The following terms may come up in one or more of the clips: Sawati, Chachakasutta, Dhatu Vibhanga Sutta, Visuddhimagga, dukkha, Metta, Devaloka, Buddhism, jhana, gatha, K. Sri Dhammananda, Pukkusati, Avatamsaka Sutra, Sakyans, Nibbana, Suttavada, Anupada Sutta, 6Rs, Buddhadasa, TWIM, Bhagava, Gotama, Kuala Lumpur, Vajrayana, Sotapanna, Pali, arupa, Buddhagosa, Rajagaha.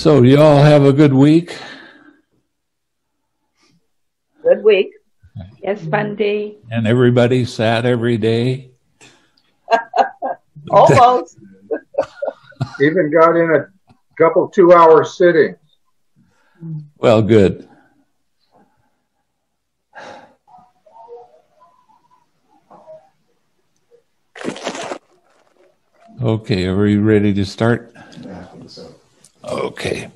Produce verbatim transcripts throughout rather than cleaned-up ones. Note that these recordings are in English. So, y'all have a good week. Good week. Yes, fun day. And everybody sat every day. Almost. Even got in a couple two-hour sittings. Well, good. Okay, are we ready to start? Yeah, I think so. Okay.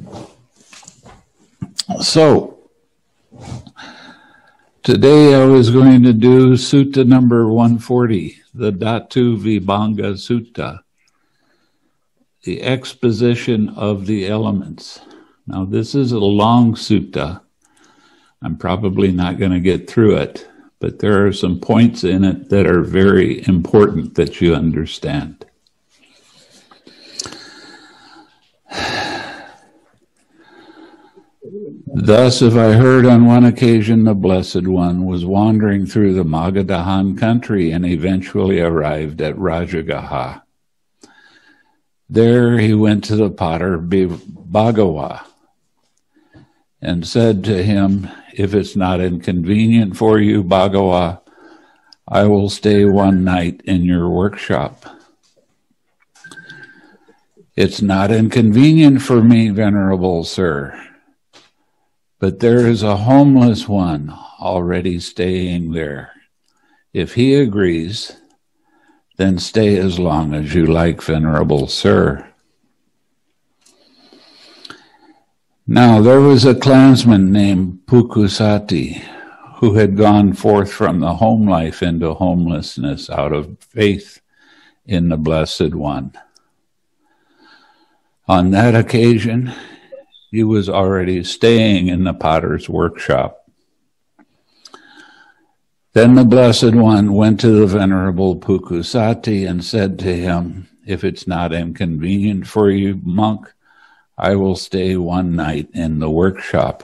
So, today I was going to do sutta number one forty, the Dhatu Vibhanga Sutta, the exposition of the elements. Now, this is a long sutta. I'm probably not going to get through it, but there are some points in it that are very important that you understand. Thus have I heard on one occasion the Blessed One was wandering through the Magadhan country and eventually arrived at Rajagaha. There he went to the potter Bhagava and said to him, "If it's not inconvenient for you, Bhagava, I will stay one night in your workshop." "It's not inconvenient for me, venerable sir. But there is a homeless one already staying there. If he agrees, then stay as long as you like, venerable sir." Now there was a clansman named Pukkusati who had gone forth from the home life into homelessness out of faith in the Blessed One. On that occasion, he was already staying in the potter's workshop. Then the Blessed One went to the Venerable Pukkusati and said to him, "If it's not inconvenient for you, monk, I will stay one night in the workshop."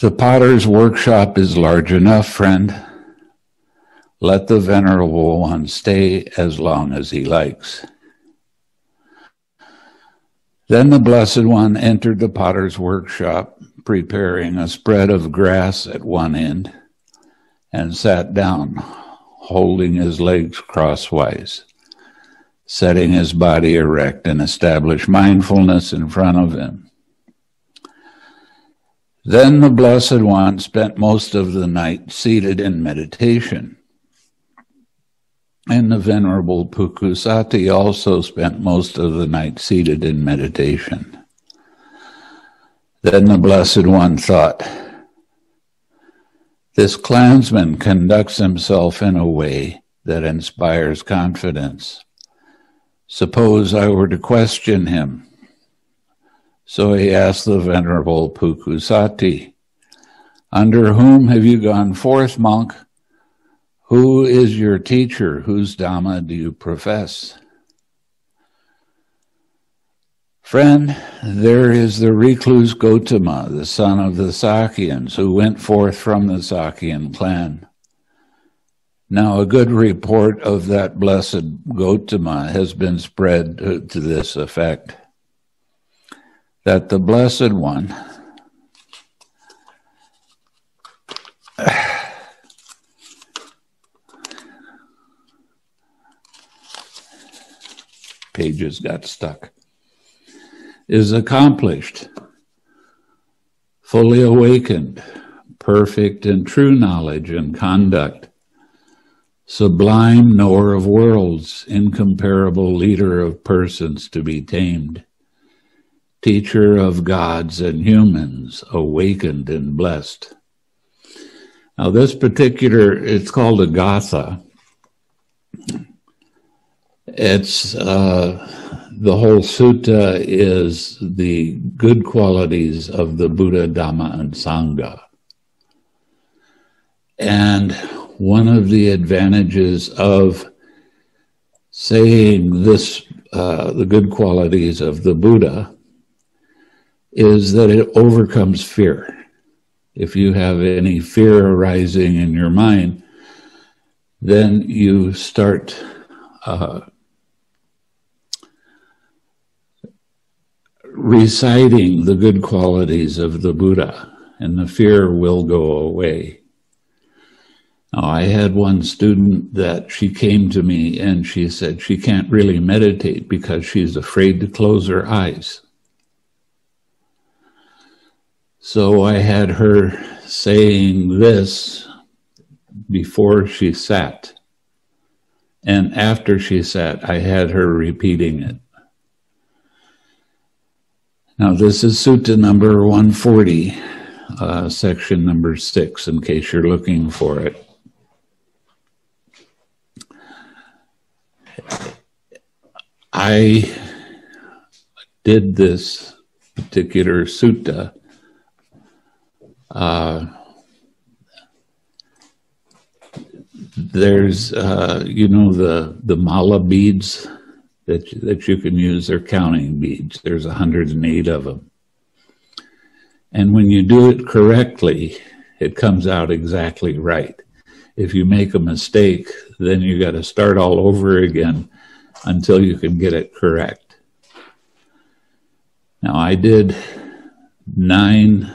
"The potter's workshop is large enough, friend. Let the Venerable One stay as long as he likes." Then the Blessed One entered the potter's workshop, preparing a spread of grass at one end, and sat down, holding his legs crosswise, setting his body erect, and established mindfulness in front of him. Then the Blessed One spent most of the night seated in meditation, and the Venerable Pukkusati also spent most of the night seated in meditation. Then the Blessed One thought, "This clansman conducts himself in a way that inspires confidence. Suppose I were to question him." So he asked the Venerable Pukkusati, "Under whom have you gone forth, monk? Who is your teacher? Whose Dhamma do you profess?" "Friend, there is the recluse Gotama, the son of the Sakyans, who went forth from the Sakyan clan. Now a good report of that blessed Gotama has been spread to this effect, that the Blessed One pages got stuck, is accomplished, fully awakened, perfect in true knowledge and conduct, sublime knower of worlds, incomparable leader of persons to be tamed, teacher of gods and humans, awakened and blessed." Now this particular, it's called a gatha. It's uh, the whole sutta is the good qualities of the Buddha, Dhamma, and Sangha. And one of the advantages of saying this, uh, the good qualities of the Buddha, is that it overcomes fear. If you have any fear arising in your mind, then you start Uh, reciting the good qualities of the Buddha, and the fear will go away. Now, I had one student that she came to me and she said she can't really meditate because she's afraid to close her eyes. So I had her saying this before she sat. And after she sat, I had her repeating it. Now, this is Sutta number one forty, uh, section number six, in case you're looking for it. I did this particular sutta uh, there's uh, you know the the mala beads that that you can use. They're counting beads. There's one hundred and eight of them, and when you do it correctly, it comes out exactly right. If you make a mistake, then you got to start all over again until you can get it correct. Now, I did nine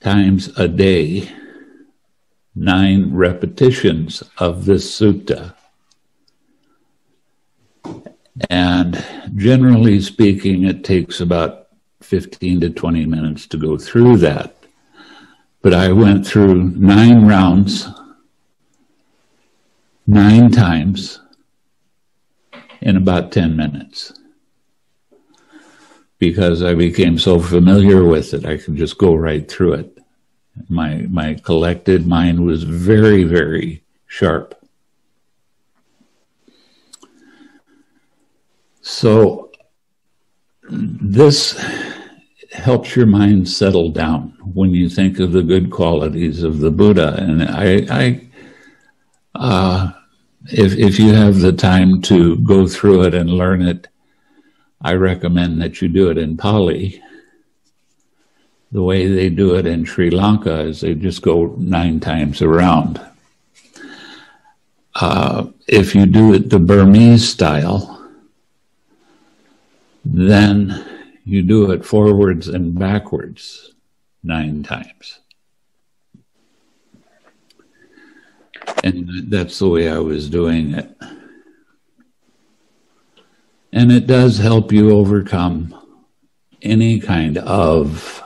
times a day, nine repetitions of this sutta. And generally speaking, it takes about fifteen to twenty minutes to go through that. But I went through nine rounds, nine times, in about ten minutes, because I became so familiar with it, I could just go right through it. My, my collected mind was very, very sharp. So this helps your mind settle down when you think of the good qualities of the Buddha. And I, I uh, if, if you have the time to go through it and learn it, I recommend that you do it in Pali. The way they do it in Sri Lanka is they just go nine times around. Uh, if you do it the Burmese style, then you do it forwards and backwards nine times. And that's the way I was doing it. And it does help you overcome any kind of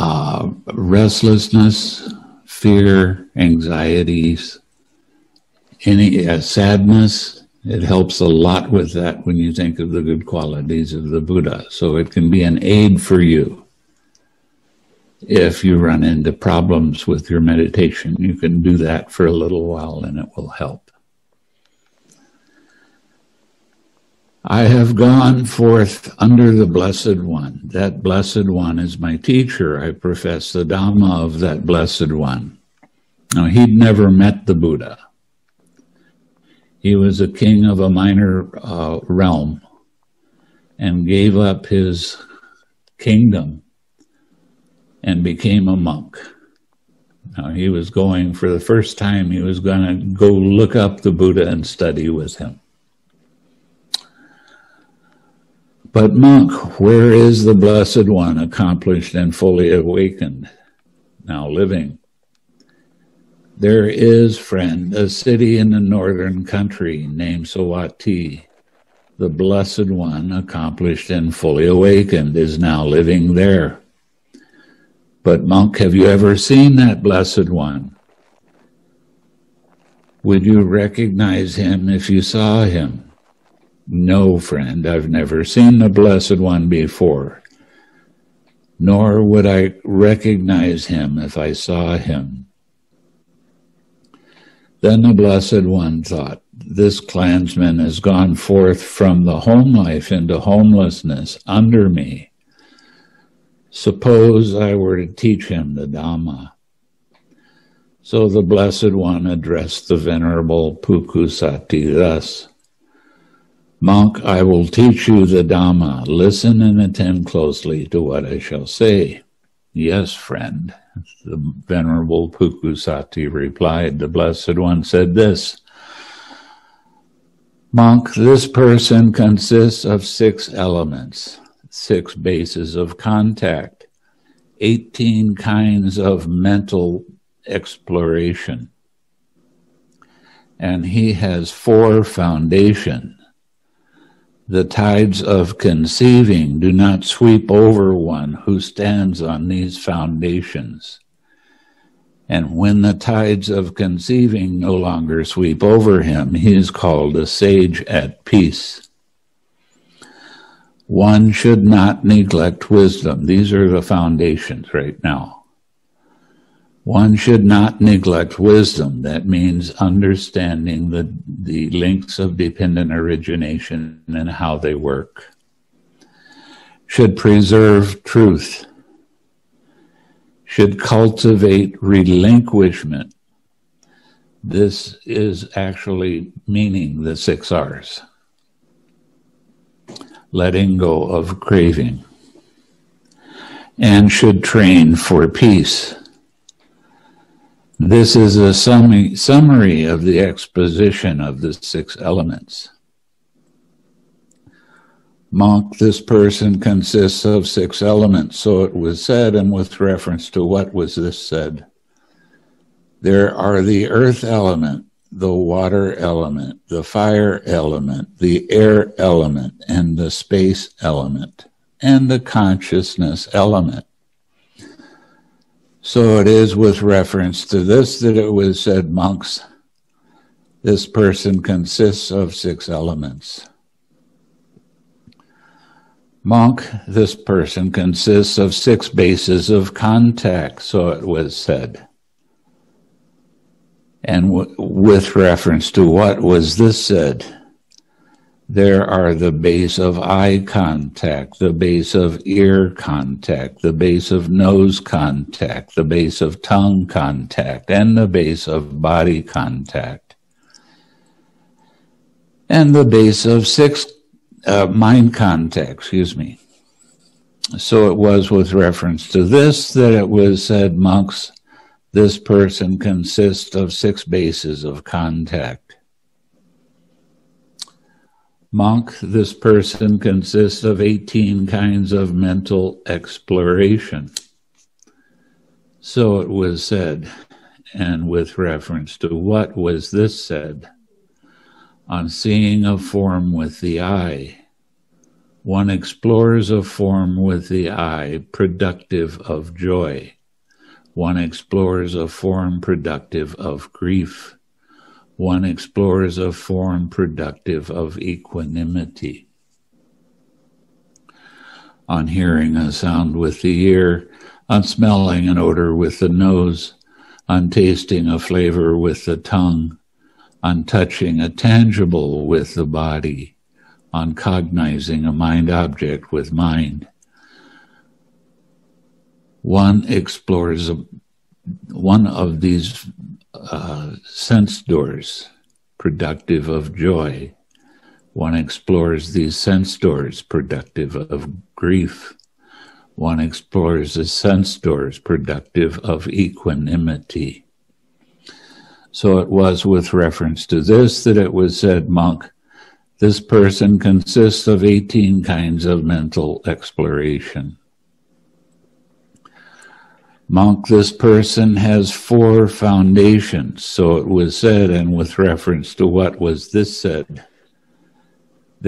uh, restlessness, fear, anxieties, any uh, sadness. It helps a lot with that when you think of the good qualities of the Buddha. So it can be an aid for you. If you run into problems with your meditation, you can do that for a little while and it will help. I have gone forth under the Blessed One. That Blessed One is my teacher. I profess the Dhamma of that Blessed One. Now, he'd never met the Buddha. He was a king of a minor uh, realm and gave up his kingdom and became a monk. Now, he was going, for the first time, he was going to go look up the Buddha and study with him. But monk, where is the Blessed One, accomplished and fully awakened, now living? There is, friend, a city in the northern country named Sawati. The Blessed One, accomplished and fully awakened, is now living there. But monk, have you ever seen that Blessed One? Would you recognize him if you saw him? No, friend, I've never seen the Blessed One before, nor would I recognize him if I saw him. Then the Blessed One thought, this clansman has gone forth from the home life into homelessness under me. Suppose I were to teach him the Dhamma. So the Blessed One addressed the Venerable Pukkusati thus, monk, I will teach you the Dhamma. Listen and attend closely to what I shall say. Yes, friend, the Venerable Pukkusati replied. The Blessed One said this, monk, this person consists of six elements, six bases of contact, eighteen kinds of mental exploration. And he has four foundations. The tides of conceiving do not sweep over one who stands on these foundations. And when the tides of conceiving no longer sweep over him, he is called a sage at peace. One should not neglect wisdom. These are the foundations right now. One should not neglect wisdom. That means understanding the, the links of dependent origination and how they work. Should preserve truth. Should cultivate relinquishment. This is actually meaning the six R's. Letting go of craving. And should train for peace. This is a summi- summary of the exposition of the six elements. Monk, this person consists of six elements, so it was said, and with reference to what was this said? There are the earth element, the water element, the fire element, the air element, and the space element, and the consciousness element. So it is with reference to this that it was said, monks, this person consists of six elements. Monk, this person consists of six bases of contact, so it was said. And w- with reference to what was this said? There are the base of eye contact, the base of ear contact, the base of nose contact, the base of tongue contact, and the base of body contact. And the base of six, uh, mind contact, excuse me. So it was with reference to this that it was said, monks, this person consists of six bases of contact. Monk, this person consists of eighteen kinds of mental exploration. So it was said, and with reference to what was this said? On seeing a form with the eye, one explores a form with the eye productive of joy. One explores a form productive of grief. One explores a form productive of equanimity. On hearing a sound with the ear, on smelling an odor with the nose, on tasting a flavor with the tongue, on touching a tangible with the body, on cognizing a mind object with mind, one explores a, one of these Uh, sense doors productive of joy. One explores these sense doors productive of grief. One explores the sense doors productive of equanimity. So it was with reference to this that it was said, monk, this person consists of eighteen kinds of mental exploration. Monk, this person has four foundations, so it was said, and with reference to what was this said?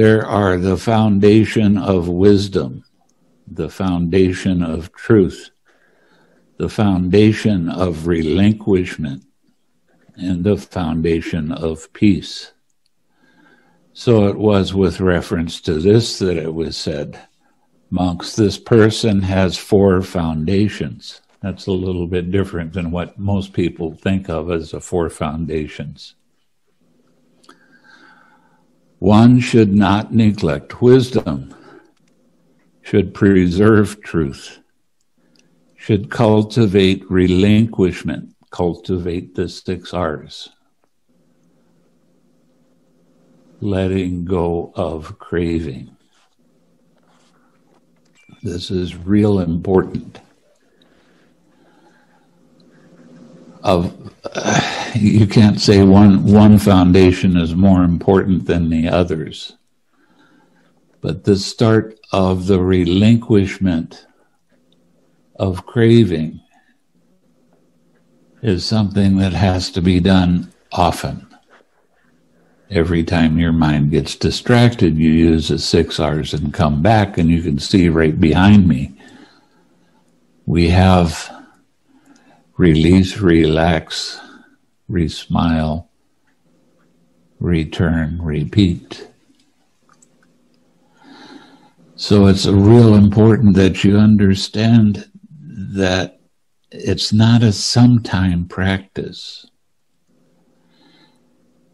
There are the foundation of wisdom, the foundation of truth, the foundation of relinquishment, and the foundation of peace. So it was with reference to this that it was said, monks, this person has four foundations. That's a little bit different than what most people think of as the four foundations. One should not neglect wisdom, should preserve truth, should cultivate relinquishment, cultivate the six R's, letting go of craving. This is real important. Of, uh, you can't say one, one foundation is more important than the others. But the start of the relinquishment of craving is something that has to be done often. Every time your mind gets distracted, you use the six R's and come back, and you can see right behind me, we have release, relax, re-smile, return, repeat. So it's real important that you understand that it's not a sometime practice.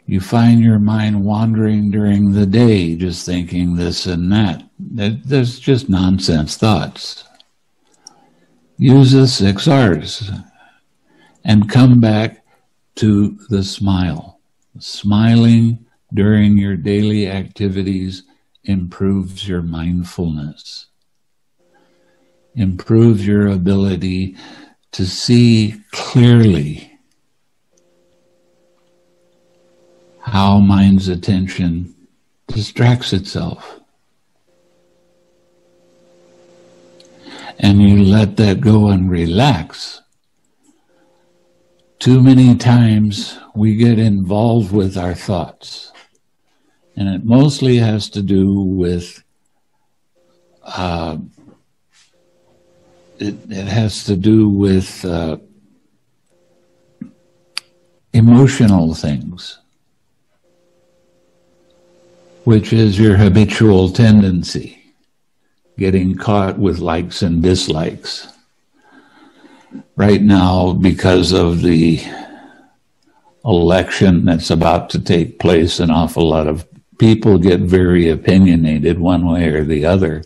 You find your mind wandering during the day, just thinking this and that. There's just nonsense thoughts. Use the six R's and come back to the smile. Smiling during your daily activities improves your mindfulness, improves your ability to see clearly how mind's attention distracts itself. And you let that go and relax. Too many times we get involved with our thoughts. And it mostly has to do with, uh, it, it has to do with uh, emotional things, which is your habitual tendency, getting caught with likes and dislikes. Right now, because of the election that's about to take place, an awful lot of people get very opinionated one way or the other,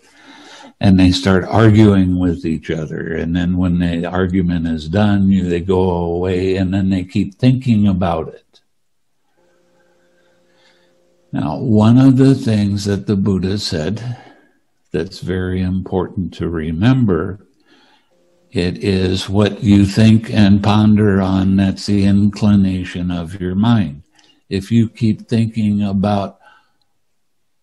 and they start arguing with each other. And then when the argument is done, they go away, and then they keep thinking about it. Now, one of the things that the Buddha said that's very important to remember, it is what you think and ponder on, that's the inclination of your mind. If you keep thinking about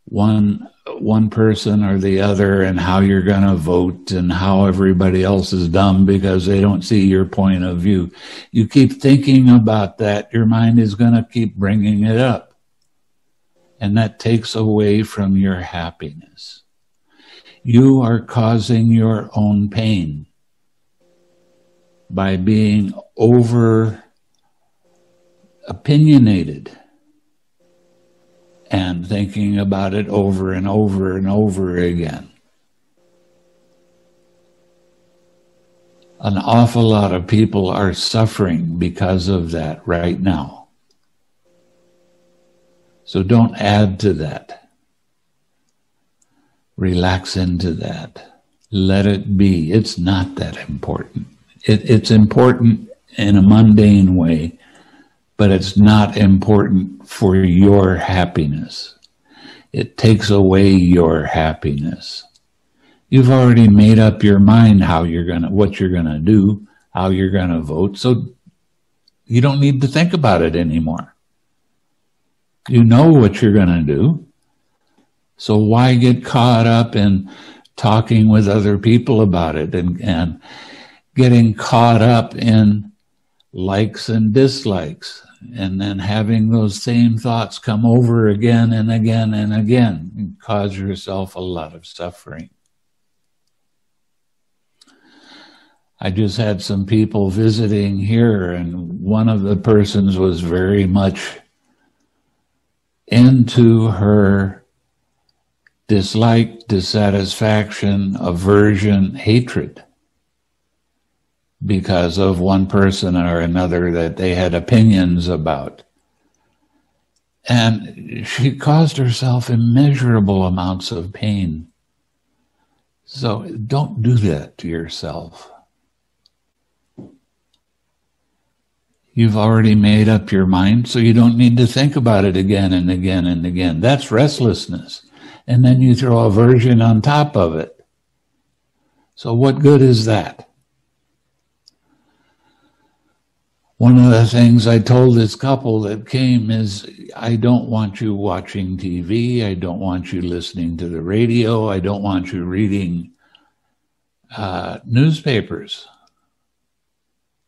one, one person or the other and how you're going to vote and how everybody else is dumb because they don't see your point of view, you keep thinking about that, your mind is going to keep bringing it up. And that takes away from your happiness. You are causing your own pain by being over opinionated and thinking about it over and over and over again. An awful lot of people are suffering because of that right now. So don't add to that. Relax into that. Let it be. It's not that important. It, it's important in a mundane way, but it's not important for your happiness. It takes away your happiness. You've already made up your mind how you're gonna, what you're gonna do, how you're gonna vote, so you don't need to think about it anymore. You know what you're going to do, so why get caught up in talking with other people about it and, and getting caught up in likes and dislikes and then having those same thoughts come over again and again and again and cause yourself a lot of suffering. I just had some people visiting here, and one of the persons was very much into her dislike, dissatisfaction, aversion, hatred because of one person or another that they had opinions about. And she caused herself immeasurable amounts of pain. So don't do that to yourself. You've already made up your mind, so you don't need to think about it again and again and again. That's restlessness. And then you throw aversion on top of it. So what good is that? One of the things I told this couple that came is, I don't want you watching T V, I don't want you listening to the radio, I don't want you reading uh, newspapers,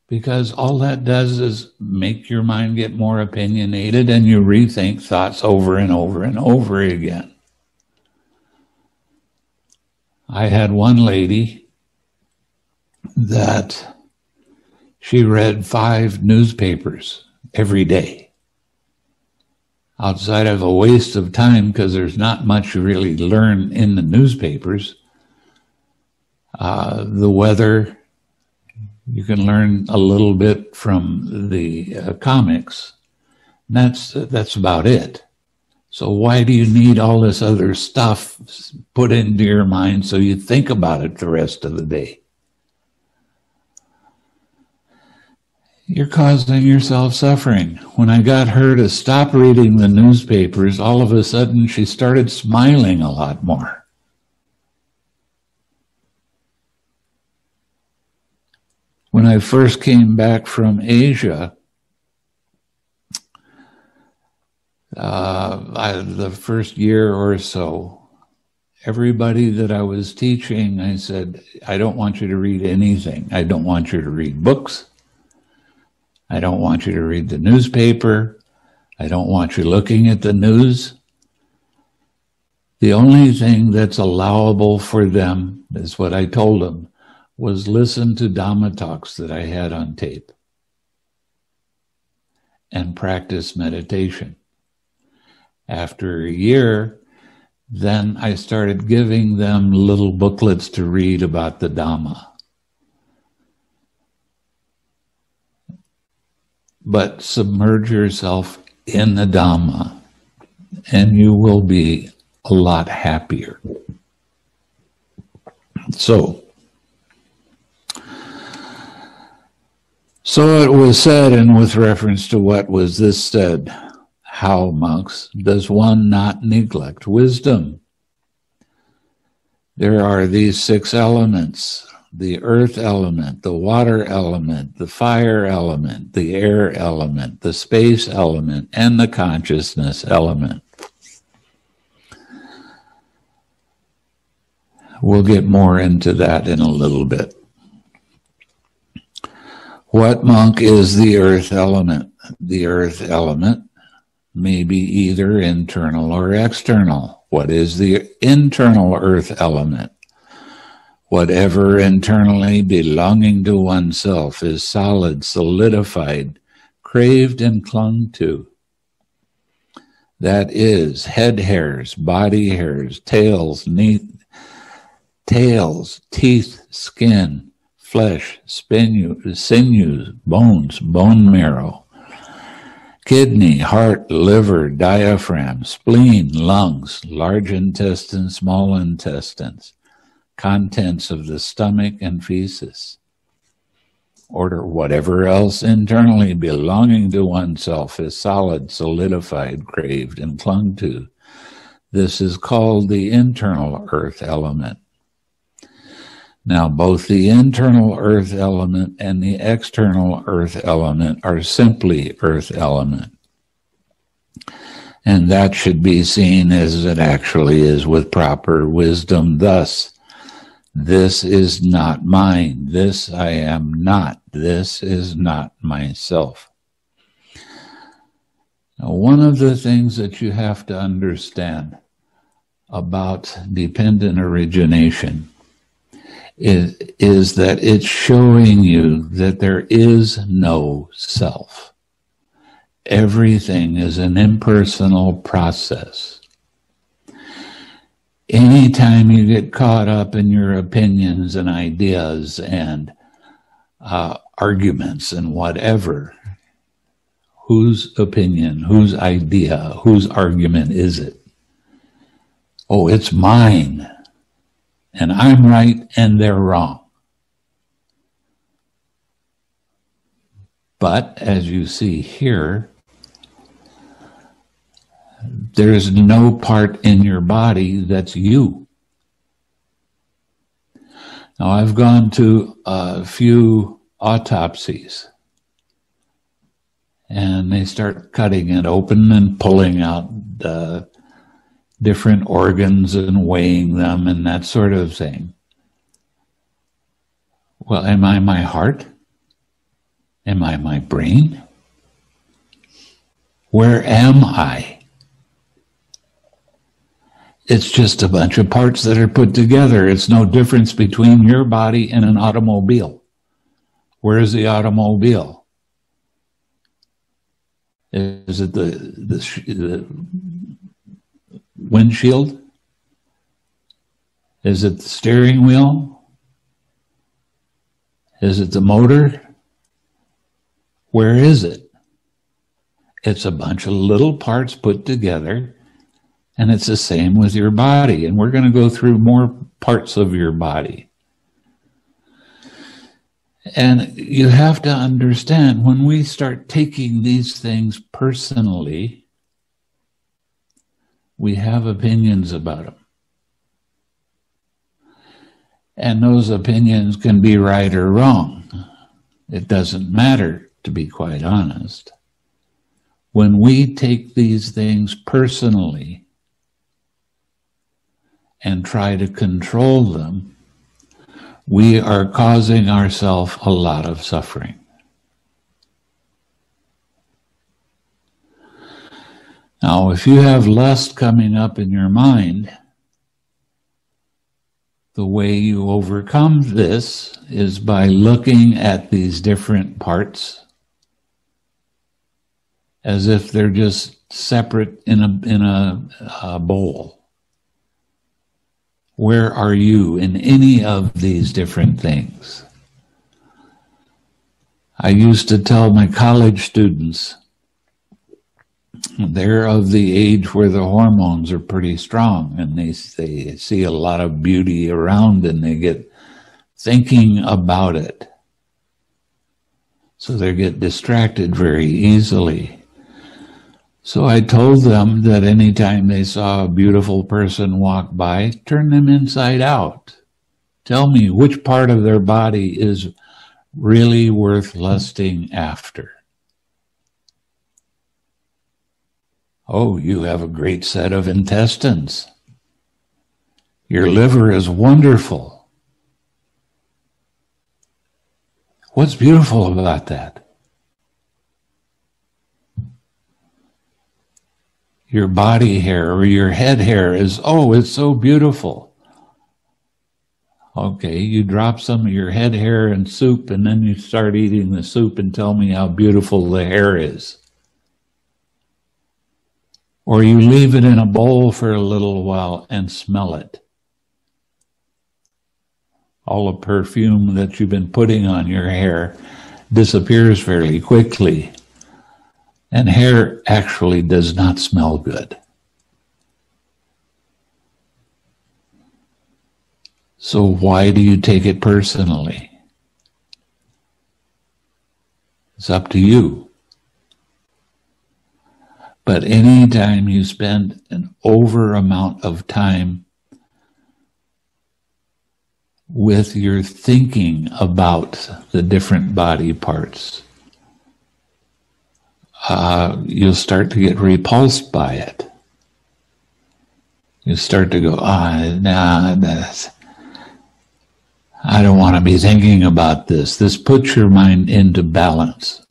because all that does is make your mind get more opinionated and you rethink thoughts over and over and over again. I had one lady that she read five newspapers every day, outside of a waste of time because there's not much you really learn in the newspapers. Uh, the weather, you can learn a little bit from the uh, comics. And that's, that's about it. So why do you need all this other stuff put into your mind so you think about it the rest of the day? You're causing yourself suffering. When I got her to stop reading the newspapers, all of a sudden she started smiling a lot more. When I first came back from Asia, uh, I, the first year or so, everybody that I was teaching, I said, I don't want you to read anything. I don't want you to read books. I don't want you to read the newspaper. I don't want you looking at the news. The only thing that's allowable for them, is what I told them, was listen to Dhamma talks that I had on tape and practice meditation. After a year, then I started giving them little booklets to read about the Dhamma. But submerge yourself in the Dhamma and you will be a lot happier. So, so it was said, and with reference to what was this said, how, monks, does one not neglect wisdom? There are these six elements: the earth element, the water element, the fire element, the air element, the space element, and the consciousness element. We'll get more into that in a little bit. What, monk, is the earth element? The earth element may be either internal or external. What is the internal earth element? Whatever internally belonging to oneself is solid, solidified, craved, and clung to. That is head hairs, body hairs, tails, knee, tails, teeth, skin, flesh, spinu, sinews, bones, bone marrow, kidney, heart, liver, diaphragm, spleen, lungs, large intestine, small intestines, contents of the stomach and feces, or whatever else internally belonging to oneself is solid, solidified, craved, and clung to. This is called the internal earth element. Now, both the internal earth element and the external earth element are simply earth element. And that should be seen as it actually is with proper wisdom, thus: this is not mine, this I am not, this is not myself. Now, one of the things that you have to understand about dependent origination is, is that it's showing you that there is no self. Everything is an impersonal process. Anytime you get caught up in your opinions and ideas and uh, arguments and whatever, whose opinion, whose idea, whose argument is it? Oh, it's mine, and I'm right, and they're wrong. But as you see here, there is no part in your body that's you. Now, I've gone to a few autopsies and they start cutting it open and pulling out the different organs and weighing them and that sort of thing. Well, am I my heart? Am I my brain? Where am I? It's just a bunch of parts that are put together. It's no difference between your body and an automobile. Where is the automobile? Is it the, the, the windshield? Is it the steering wheel? Is it the motor? Where is it? It's a bunch of little parts put together, and it's the same with your body. And we're going to go through more parts of your body. And you have to understand, when we start taking these things personally, we have opinions about them. And those opinions can be right or wrong. It doesn't matter, to be quite honest. When we take these things personally and try to control them, we are causing ourselves a lot of suffering. Now, if you have lust coming up in your mind, the way you overcome this is by looking at these different parts as if they're just separate in a, in a, a bowl. Where are you in any of these different things? I used to tell my college students, they're of the age where the hormones are pretty strong, and they, they see a lot of beauty around and they get thinking about it. So they get distracted very easily. So I told them that anytime they saw a beautiful person walk by, turn them inside out. Tell me which part of their body is really worth lusting after. Oh, you have a great set of intestines. Your liver is wonderful. What's beautiful about that? Your body hair or your head hair is, oh, it's so beautiful. Okay, you drop some of your head hair in soup and then you start eating the soup and tell me how beautiful the hair is. Or you leave it in a bowl for a little while and smell it. All the perfume that you've been putting on your hair disappears fairly quickly. And hair actually does not smell good. So why do you take it personally? It's up to you. But any time you spend an over amount of time with your thinking about the different body parts, uh, you'll start to get repulsed by it. You start to go, ah, nah, that's, I don't want to be thinking about this. This puts your mind into balance.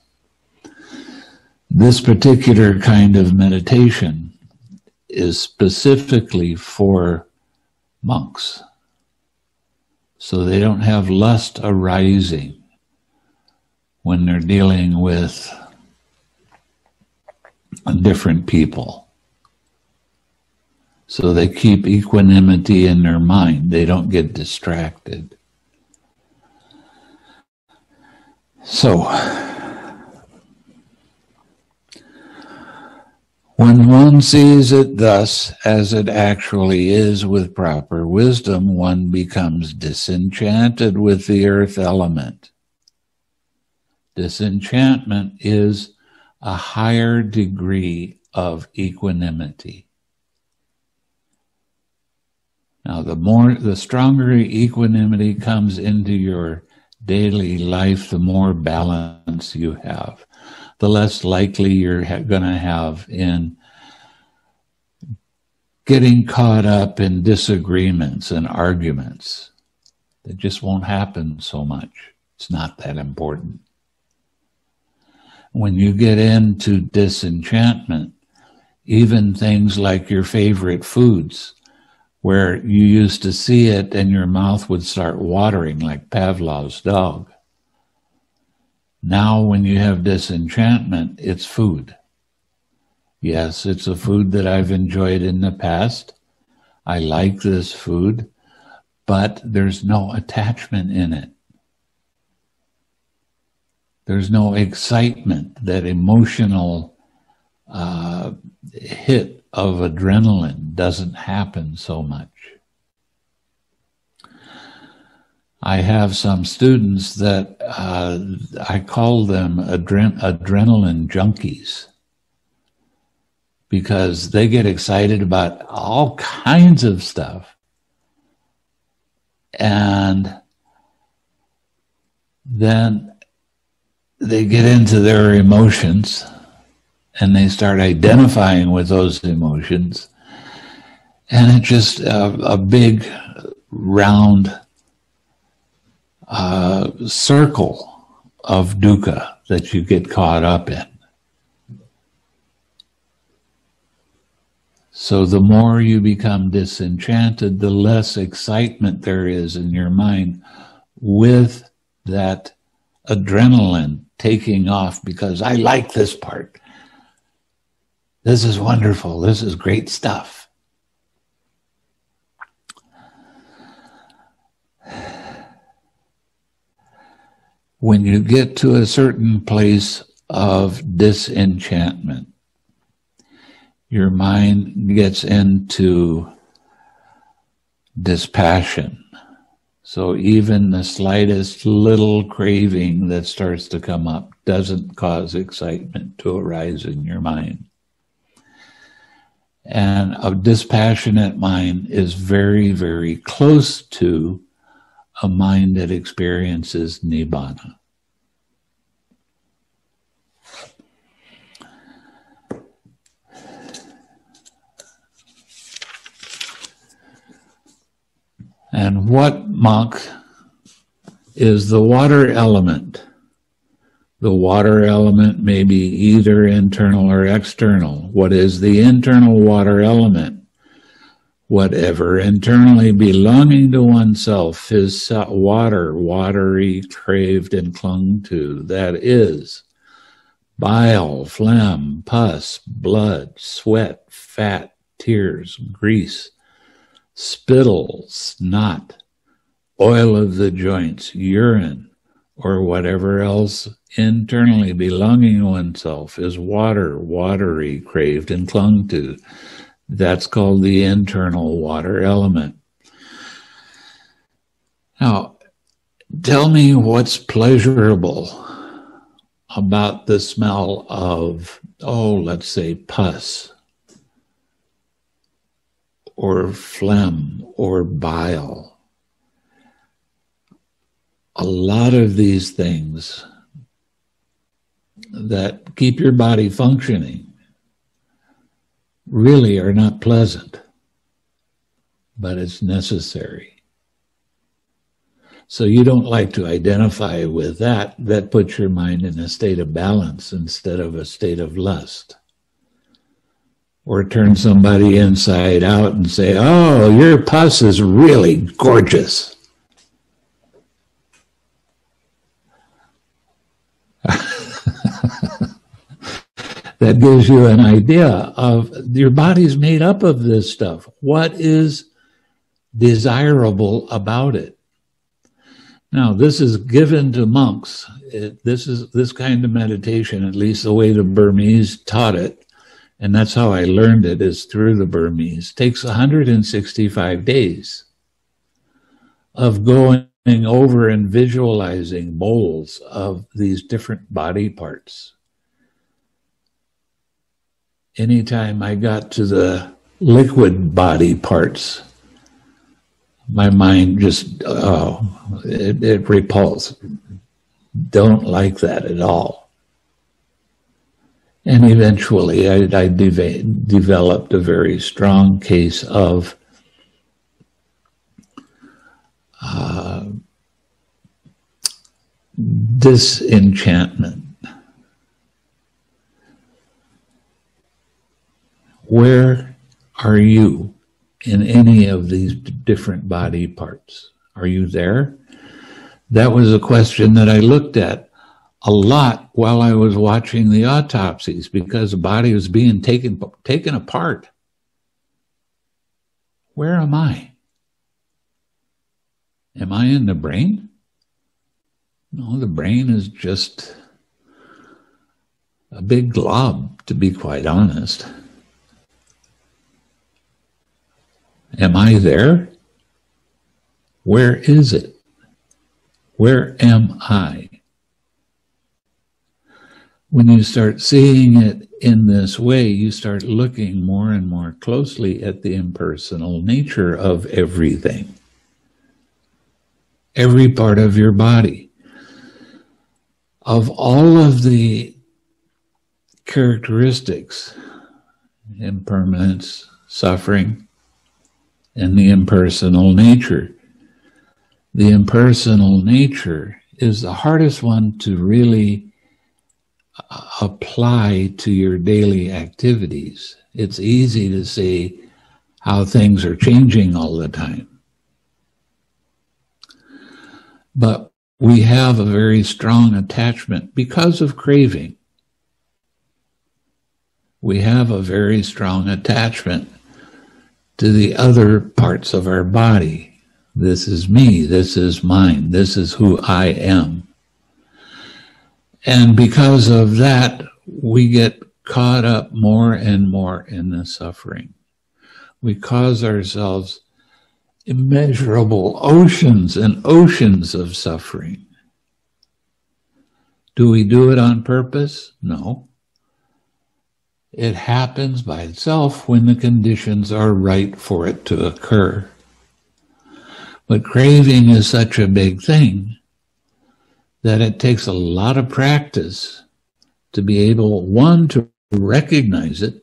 This particular kind of meditation is specifically for monks, so they don't have lust arising when they're dealing with different people. So they keep equanimity in their mind. They don't get distracted. So when one sees it thus, as it actually is, with proper wisdom, one becomes disenchanted with the earth element. Disenchantment is a higher degree of equanimity. Now, the more, the stronger equanimity comes into your daily life, the more balance you have. the less likely you're going to have in getting caught up in disagreements and arguments. It just won't happen so much. It's not that important. When you get into disenchantment, even things like your favorite foods, where you used to see it and your mouth would start watering like Pavlov's dog. Now when you have disenchantment, it's food. Yes, it's a food that I've enjoyed in the past. I like this food, but there's no attachment in it. There's no excitement, that emotional uh, hit of adrenaline doesn't happen so much. I have some students that uh, I call them adren adrenaline junkies, because they get excited about all kinds of stuff, and then they get into their emotions and they start identifying with those emotions, and it's just a, a big round uh, circle of dukkha that you get caught up in. So the more you become disenchanted, the less excitement there is in your mind with that adrenaline taking off, because I like this part. This is wonderful. This is great stuff. When you get to a certain place of disenchantment, your mind gets into dispassion. So even the slightest little craving that starts to come up doesn't cause excitement to arise in your mind. And a dispassionate mind is very, very close to a mind that experiences Nibbana. And what, monk, is the water element? The water element may be either internal or external. What is the internal water element? Whatever internally belonging to oneself is water, watery, craved, and clung to. That is bile, phlegm, pus, blood, sweat, fat, tears, grease, spittle, snot, oil of the joints, urine, or whatever else internally belonging to oneself is water, watery, craved, and clung to. That's called the internal water element. Now, tell me what's pleasurable about the smell of, oh, let's say pus, or phlegm, or bile. A lot of these things that keep your body functioning really are not pleasant, but it's necessary. So you don't like to identify with that. That puts your mind in a state of balance instead of a state of lust. Or turn somebody inside out and say, oh, your pus is really gorgeous. That gives you an idea of your body's made up of this stuff. What is desirable about it? Now, this is given to monks. It, this is this kind of meditation, at least the way the Burmese taught it. And that's how I learned it, is through the Burmese. It takes one hundred sixty-five days of going over and visualizing bowls of these different body parts. Anytime I got to the liquid body parts, my mind just, oh, it, it repulsed. Don't like that at all. And eventually I, I de developed a very strong case of uh, disenchantment, where are you in any of these different body parts? Are you there? That was a question that I looked at a lot while I was watching the autopsies, because the body was being taken, taken apart. Where am I? Am I in the brain? No, the brain is just a big glob, to be quite honest. Am I there? Where is it? Where am I? When you start seeing it in this way, you start looking more and more closely at the impersonal nature of everything. Every part of your body. Of all of the characteristics, impermanence, suffering, and the impersonal nature. The impersonal nature is the hardest one to really apply to your daily activities. It's easy to see how things are changing all the time. But we have a very strong attachment because of craving. We have a very strong attachment to the other parts of our body. This is me, this is mine, this is who I am. And because of that, we get caught up more and more in the suffering. We cause ourselves immeasurable oceans and oceans of suffering. Do we do it on purpose? No. It happens by itself when the conditions are right for it to occur. But craving is such a big thing that it takes a lot of practice to be able, one, to recognize it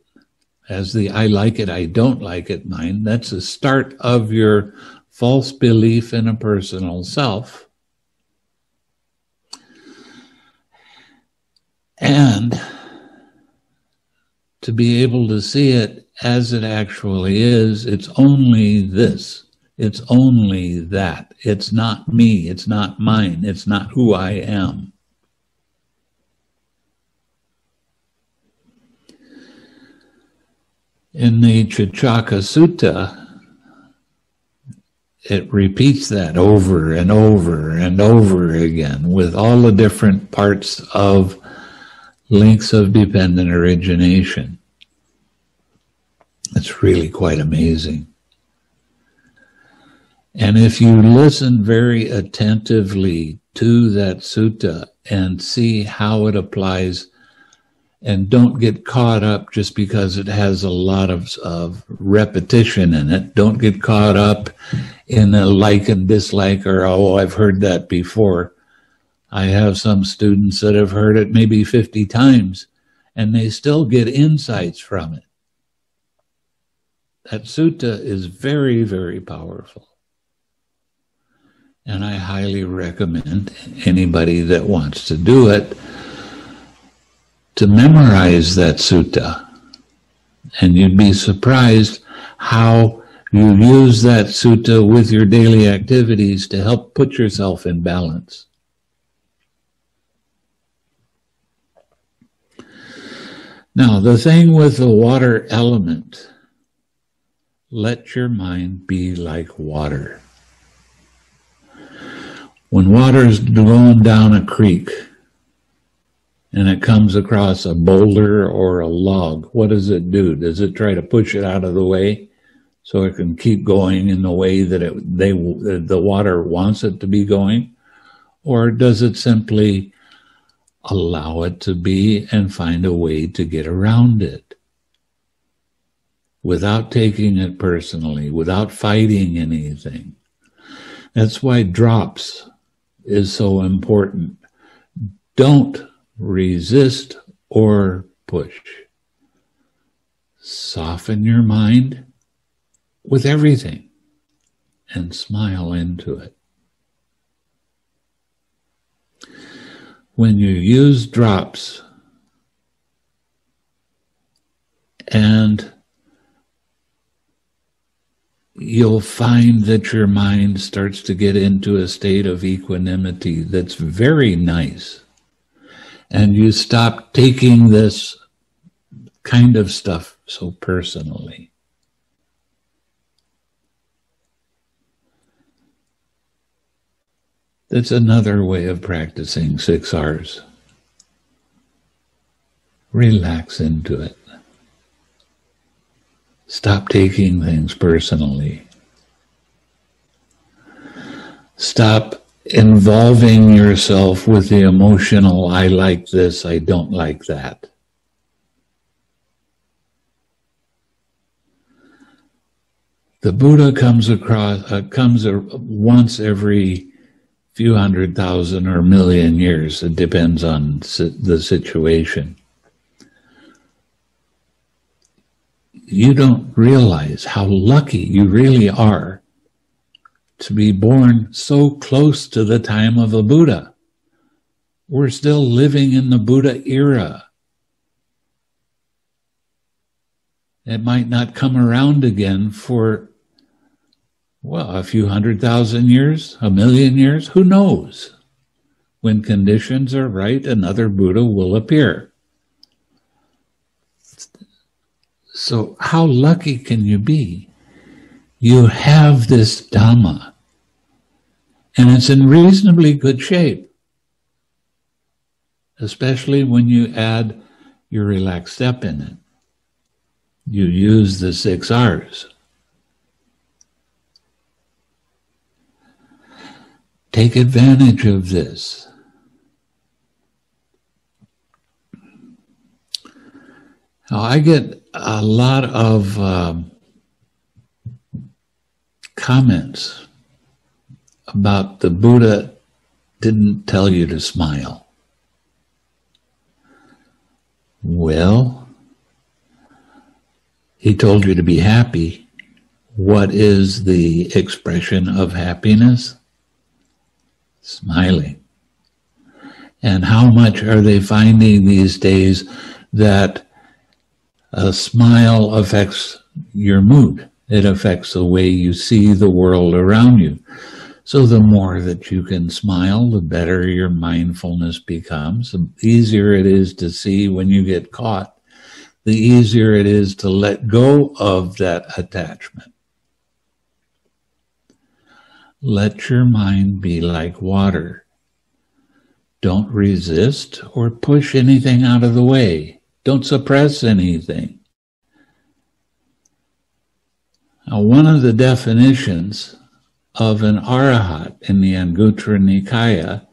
as the I like it, I don't like it mind. That's the start of your false belief in a personal self. And to be able to see it as it actually is, it's only this, it's only that, it's not me, it's not mine, it's not who I am. In the Chachakasutta, it repeats that over and over and over again with all the different parts of links of dependent origination. It's really quite amazing. And if you listen very attentively to that sutta and see how it applies, and don't get caught up just because it has a lot of, of repetition in it. Don't get caught up in a like and dislike, or, oh, I've heard that before. I have some students that have heard it maybe fifty times, and they still get insights from it. That sutta is very, very powerful. And I highly recommend anybody that wants to do it to memorize that sutta. And you'd be surprised how you use that sutta with your daily activities to help put yourself in balance. Now, the thing with the water element, let your mind be like water. When water is going down a creek and it comes across a boulder or a log, what does it do? Does it try to push it out of the way so it can keep going in the way that it, they, the water wants it to be going? Or does it simply allow it to be and find a way to get around it without taking it personally, without fighting anything? That's why drops is so important. Don't resist or push. Soften your mind with everything and smile into it. When you use drops and you'll find that your mind starts to get into a state of equanimity that's very nice. And you stop taking this kind of stuff so personally. That's another way of practicing six R's. Relax into it. Stop taking things personally. Stop involving yourself with the emotional, I like this, I don't like that. The Buddha comes across, uh, comes a, once every few hundred thousand or million years. It depends on si- the situation. You don't realize how lucky you really are to be born so close to the time of the Buddha. We're still living in the Buddha era. It might not come around again for, well, a few hundred thousand years, a million years, who knows? When conditions are right, another Buddha will appear. So how lucky can you be? You have this Dhamma, and it's in reasonably good shape, especially when you add your relaxed step in it. You use the six R's. Take advantage of this. Now, I get a lot of um, comments about the Buddha didn't tell you to smile. Well, he told you to be happy. What is the expression of happiness? Smiling. And how much are they finding these days that a smile affects your mood? It affects the way you see the world around you. So the more that you can smile, the better your mindfulness becomes. The easier it is to see when you get caught, the easier it is to let go of that attachment. Let your mind be like water. Don't resist or push anything out of the way. Don't suppress anything. Now, one of the definitions of an arahat in the Anguttara Nikaya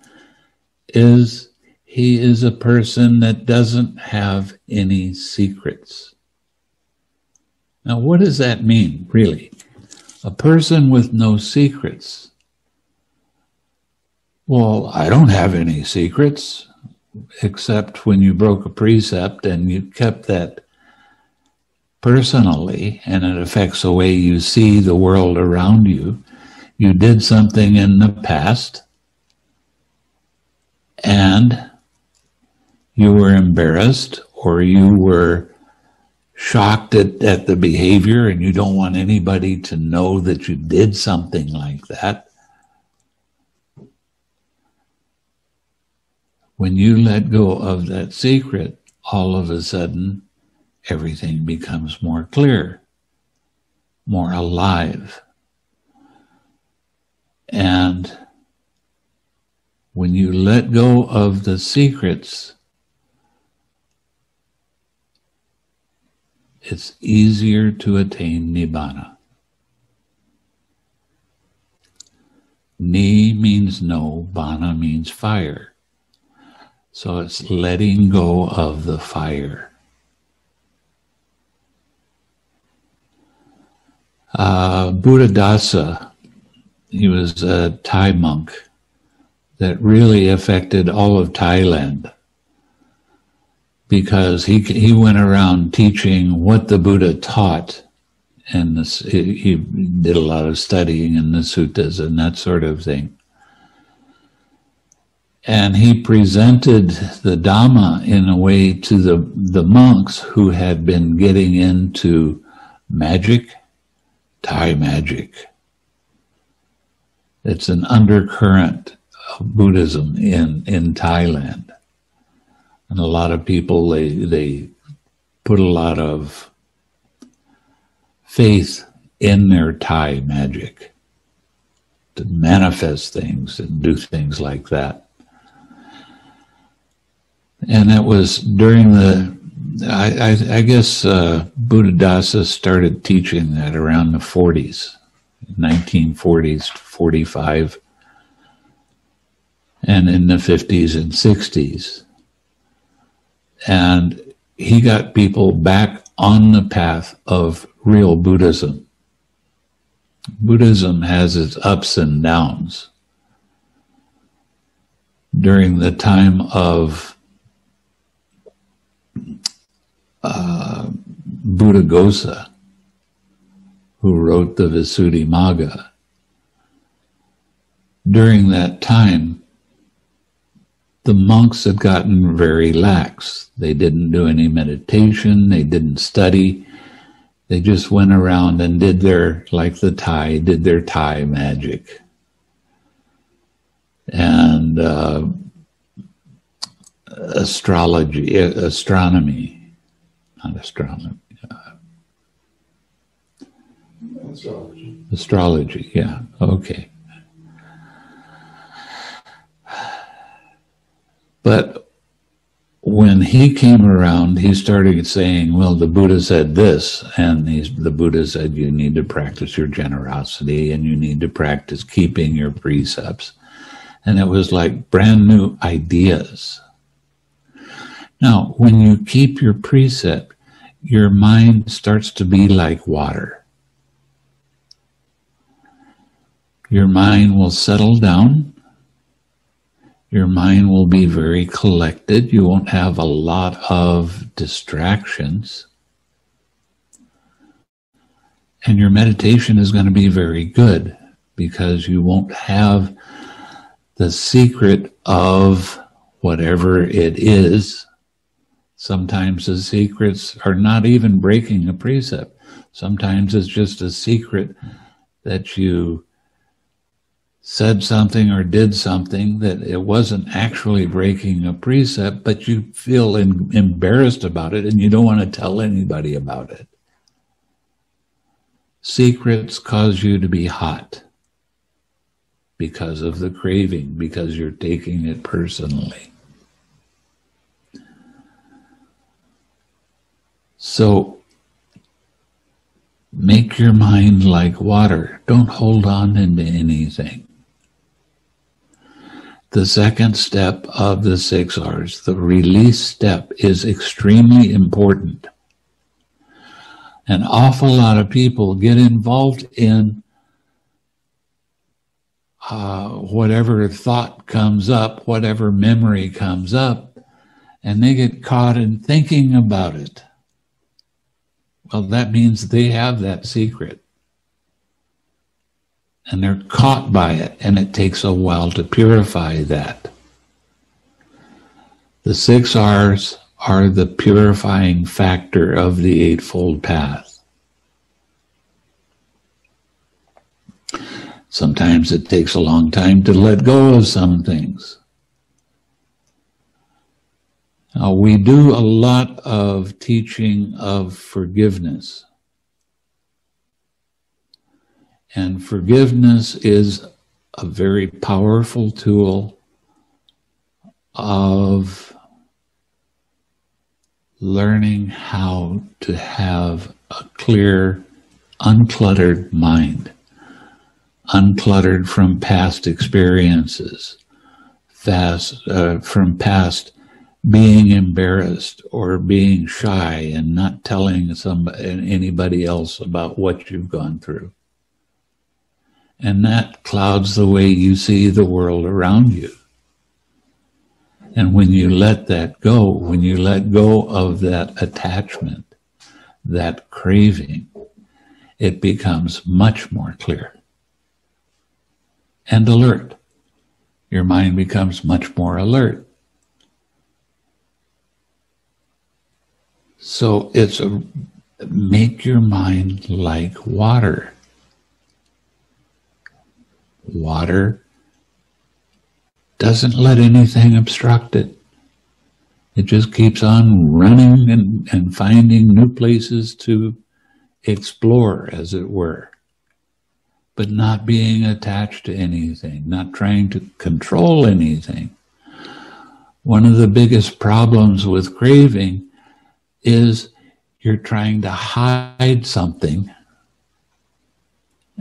is he is a person that doesn't have any secrets. Now, what does that mean, really? A person with no secrets. Well, I don't have any secrets. Except when you broke a precept and you kept that personally, and it affects the way you see the world around you. You did something in the past, and you were embarrassed, or you were shocked at, at the behavior, and you don't want anybody to know that you did something like that. When you let go of that secret, all of a sudden, everything becomes more clear, more alive. And when you let go of the secrets, it's easier to attain Nibbana. Ni means no, Bana means fire. So it's letting go of the fire. Uh, Buddhadasa, he was a Thai monk that really affected all of Thailand. because he he went around teaching what the Buddha taught, and this, he, he did a lot of studying in the suttas and that sort of thing. And he presented the Dhamma in a way to the, the monks who had been getting into magic, Thai magic. It's an undercurrent of Buddhism in, in Thailand. And a lot of people, they, they put a lot of faith in their Thai magic to manifest things and do things like that. And that was during the, I, I, I guess uh, Buddhadasa started teaching that around the forties, nineteen forties to forty-five, and in the fifties and sixties. And he got people back on the path of real Buddhism. Buddhism has its ups and downs. During the time of Uh, Buddhagosa, who wrote the Visuddhimagga, during that time, the monks had gotten very lax. They didn't do any meditation, they didn't study, they just went around and did their, like the Thai, did their Thai magic. And uh, astrology, astronomy, Not astronomy. Uh, astrology. Astrology, yeah, okay. But when he came around, he started saying, well, the Buddha said this, and he's, the Buddha said you need to practice your generosity, and you need to practice keeping your precepts. And it was like brand new ideas. Now, when you keep your precept, your mind starts to be like water. Your mind will settle down. Your mind will be very collected. You won't have a lot of distractions. And your meditation is going to be very good because you won't have the secret of whatever it is. Sometimes the secrets are not even breaking a precept. Sometimes it's just a secret that you said something or did something that it wasn't actually breaking a precept, but you feel in, embarrassed about it and you don't want to tell anybody about it. Secrets cause you to be hot because of the craving, because you're taking it personally. So, make your mind like water. Don't hold on into anything. The second step of the six R's, the release step, is extremely important. An awful lot of people get involved in uh, whatever thought comes up, whatever memory comes up, and they get caught in thinking about it. Well, that means they have that secret. And they're caught by it, and it takes a while to purify that. The six R's are the purifying factor of the Eightfold Path. Sometimes it takes a long time to let go of some things. Now, we do a lot of teaching of forgiveness. And forgiveness is a very powerful tool of learning how to have a clear, uncluttered mind, uncluttered from past experiences, fast, uh, from past being embarrassed or being shy and not telling somebody, anybody else about what you've gone through. And that clouds the way you see the world around you. And when you let that go, when you let go of that attachment, that craving, it becomes much more clear and alert. Your mind becomes much more alert. So it's a, make your mind like water. Water doesn't let anything obstruct it. It just keeps on running and, and finding new places to explore, as it were, but not being attached to anything, not trying to control anything. One of the biggest problems with craving is you're trying to hide something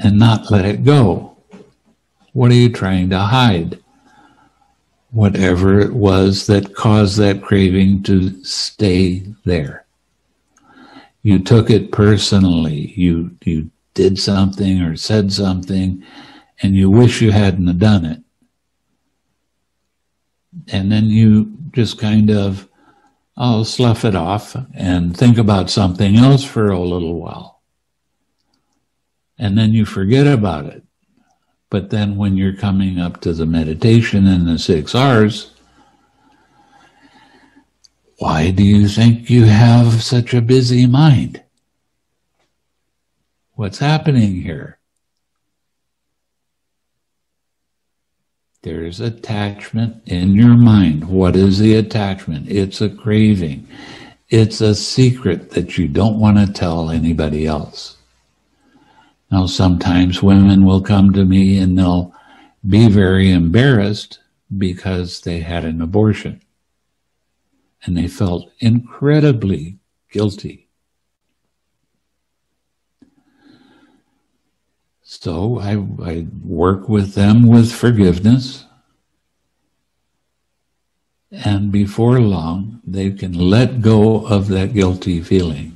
and not let it go. What are you trying to hide? Whatever it was that caused that craving to stay there. You took it personally. You, you did something or said something, and you wish you hadn't done it. And then you just kind of, I'll slough it off and think about something else for a little while. And then you forget about it. But then when you're coming up to the meditation and the six R's, why do you think you have such a busy mind? What's happening here? There's attachment in your mind. What is the attachment? It's a craving. It's a secret that you don't want to tell anybody else. Now, sometimes women will come to me and they'll be very embarrassed because they had an abortion. And they felt incredibly guilty. So I, I work with them with forgiveness. And before long, they can let go of that guilty feeling.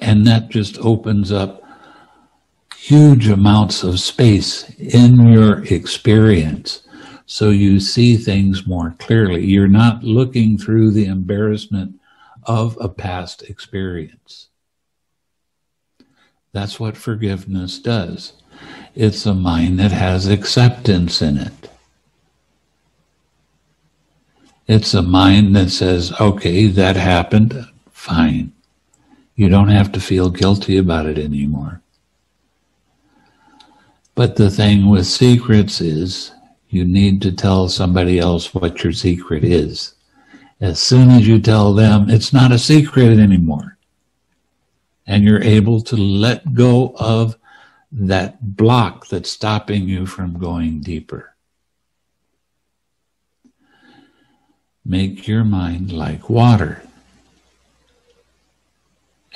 And that just opens up huge amounts of space in your experience. So you see things more clearly. You're not looking through the embarrassment of a past experience. That's what forgiveness does. It's a mind that has acceptance in it. It's a mind that says, okay, that happened, fine. You don't have to feel guilty about it anymore. But the thing with secrets is you need to tell somebody else what your secret is. As soon as you tell them, it's not a secret anymore. And you're able to let go of that block that's stopping you from going deeper. Make your mind like water.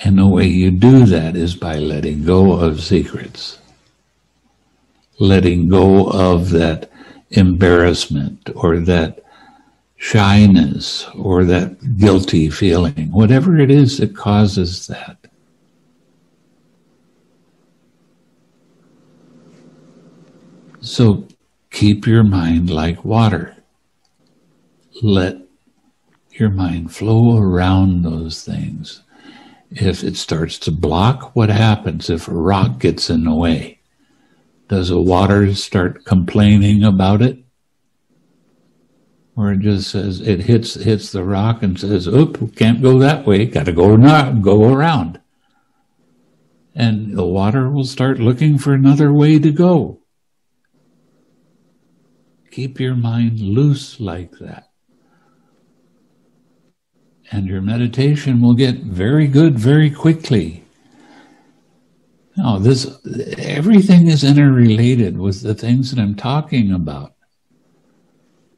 And the way you do that is by letting go of secrets, letting go of that embarrassment or that shyness or that guilty feeling, whatever it is that causes that. So keep your mind like water. Let your mind flow around those things. If it starts to block, what happens if a rock gets in the way? Does the water start complaining about it? Or it just says, it hits hits the rock and says, oop, can't go that way, gotta go, not, go around. And the water will start looking for another way to go. Keep your mind loose like that. And your meditation will get very good very quickly. Now, this, everything is interrelated with the things that I'm talking about.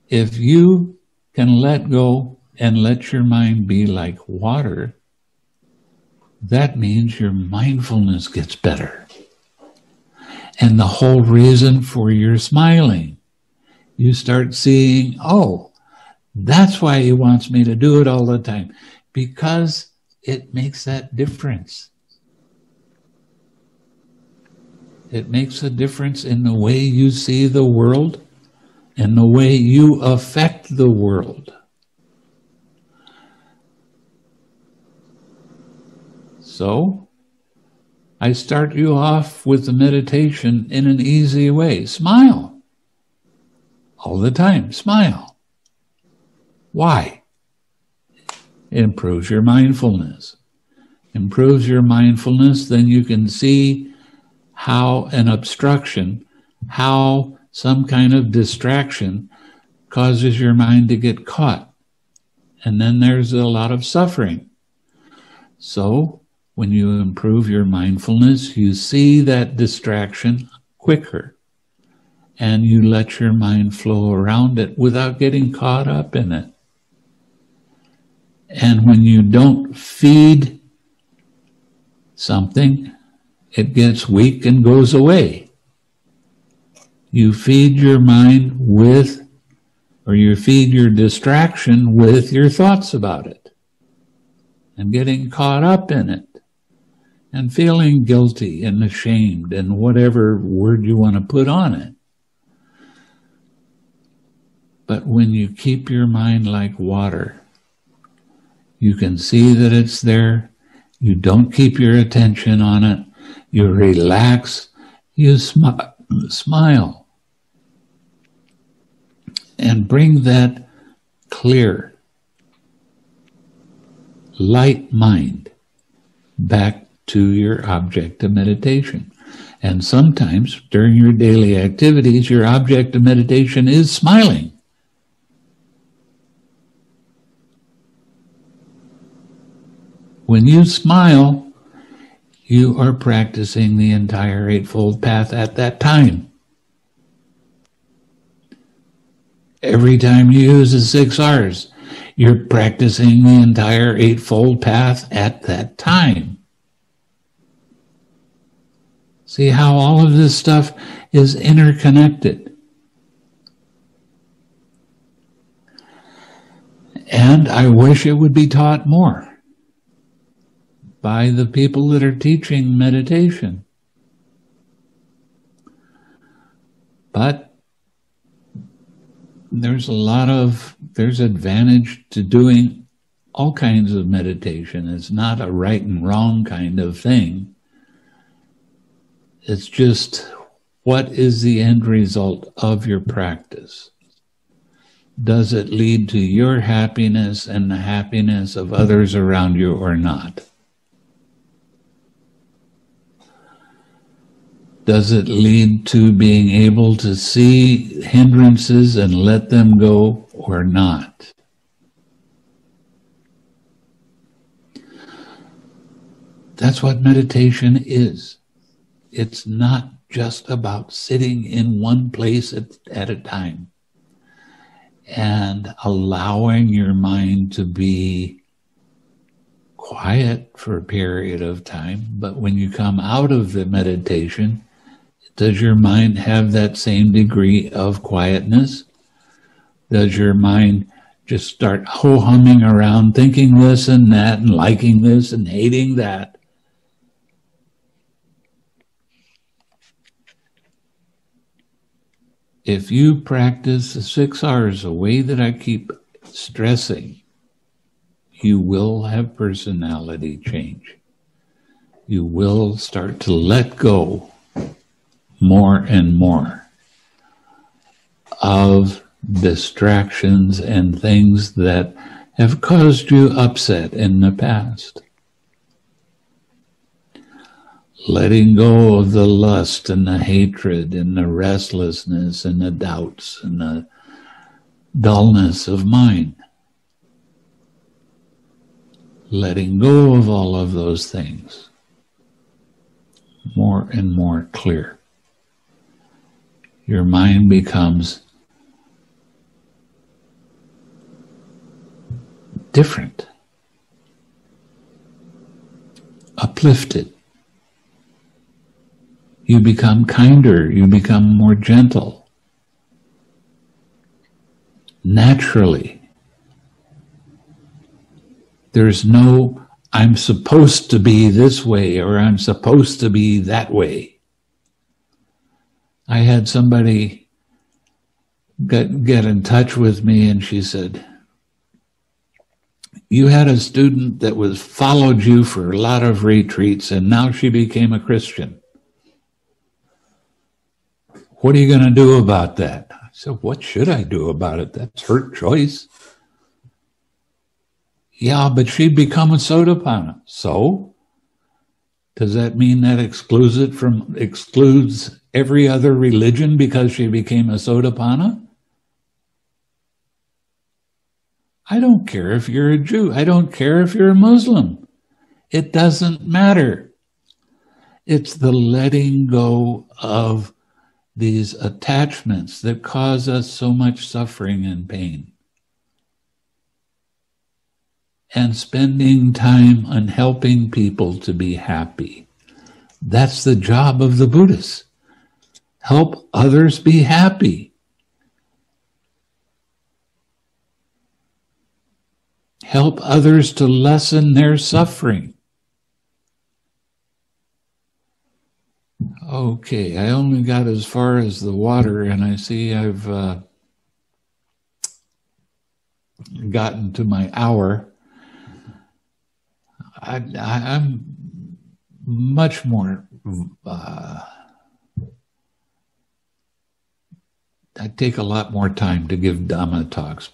If you can let go and let your mind be like water, that means your mindfulness gets better. And the whole reason for your smiling, you start seeing, oh, that's why he wants me to do it all the time, because it makes that difference. It makes a difference in the way you see the world, and the way you affect the world. So, I start you off with the meditation in an easy way. Smile. All the time, smile. Why? It improves your mindfulness. Improves your mindfulness, then you can see how an obstruction, how some kind of distraction causes your mind to get caught. And then there's a lot of suffering. So, when you improve your mindfulness, you see that distraction quicker, and you let your mind flow around it without getting caught up in it. And when you don't feed something, it gets weak and goes away. You feed your mind with, or you feed your distraction with your thoughts about it, and getting caught up in it, and feeling guilty and ashamed and whatever word you want to put on it. But when you keep your mind like water, you can see that it's there. You don't keep your attention on it. You relax. You smi- smile. And bring that clear, light mind back to your object of meditation. And sometimes during your daily activities, your object of meditation is smiling. When you smile, you are practicing the entire Eightfold Path at that time. Every time you use the six R's, you're practicing the entire Eightfold Path at that time. See how all of this stuff is interconnected. And I wish it would be taught more by the people that are teaching meditation. But there's a lot of, there's advantage to doing all kinds of meditation. It's not a right and wrong kind of thing. It's just what is the end result of your practice? Does it lead to your happiness and the happiness of others around you or not? Does it lead to being able to see hindrances and let them go or not? That's what meditation is. It's not just about sitting in one place at, at a time and allowing your mind to be quiet for a period of time, but when you come out of the meditation, does your mind have that same degree of quietness? Does your mind just start ho-humming around, thinking this and that, and liking this and hating that? If you practice the six R's the way that I keep stressing, you will have personality change. You will start to let go more and more of distractions and things that have caused you upset in the past. Letting go of the lust and the hatred and the restlessness and the doubts and the dullness of mind. Letting go of all of those things. More and more clear. Your mind becomes different, uplifted. You become kinder, you become more gentle. Naturally. There's no, I'm supposed to be this way or I'm supposed to be that way. I had somebody got, get in touch with me, and she said, you had a student that was followed you for a lot of retreats, and now she became a Christian. What are you going to do about that? I said, what should I do about it? That's her choice. Yeah, but she'd become a Sotapanna. So? Does that mean that excludes it from, excludes every other religion because she became a Sotapanna? I don't care if you're a Jew. I don't care if you're a Muslim. It doesn't matter. It's the letting go of these attachments that cause us so much suffering and pain. And spending time on helping people to be happy. That's the job of the Buddhists. Help others be happy. Help others to lessen their suffering. Okay, I only got as far as the water, and I see I've uh, gotten to my hour. I, I, I'm much more, uh, I take a lot more time to give Dhamma talks.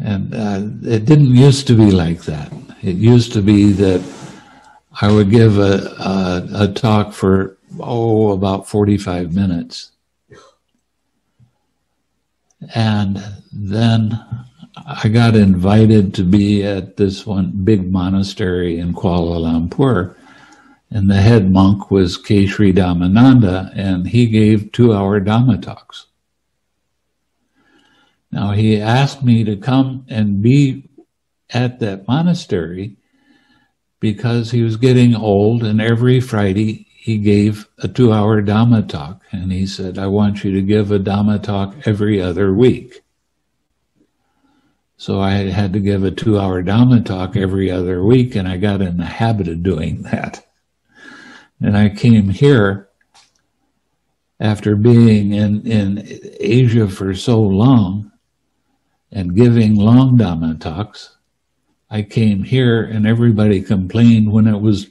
And uh, it didn't used to be like that. It used to be that I would give a, a, a talk for, oh, about forty-five minutes. And then I got invited to be at this one big monastery in Kuala Lumpur. And the head monk was K. Sri Dhammananda, and he gave two-hour Dhamma talks. Now, he asked me to come and be at that monastery because he was getting old, and every Friday he gave a two-hour Dhamma talk. And he said, I want you to give a Dhamma talk every other week. So I had to give a two-hour Dhamma talk every other week, and I got in the habit of doing that. And I came here after being in, in Asia for so long, and giving long Dhamma talks. I came here and everybody complained when it was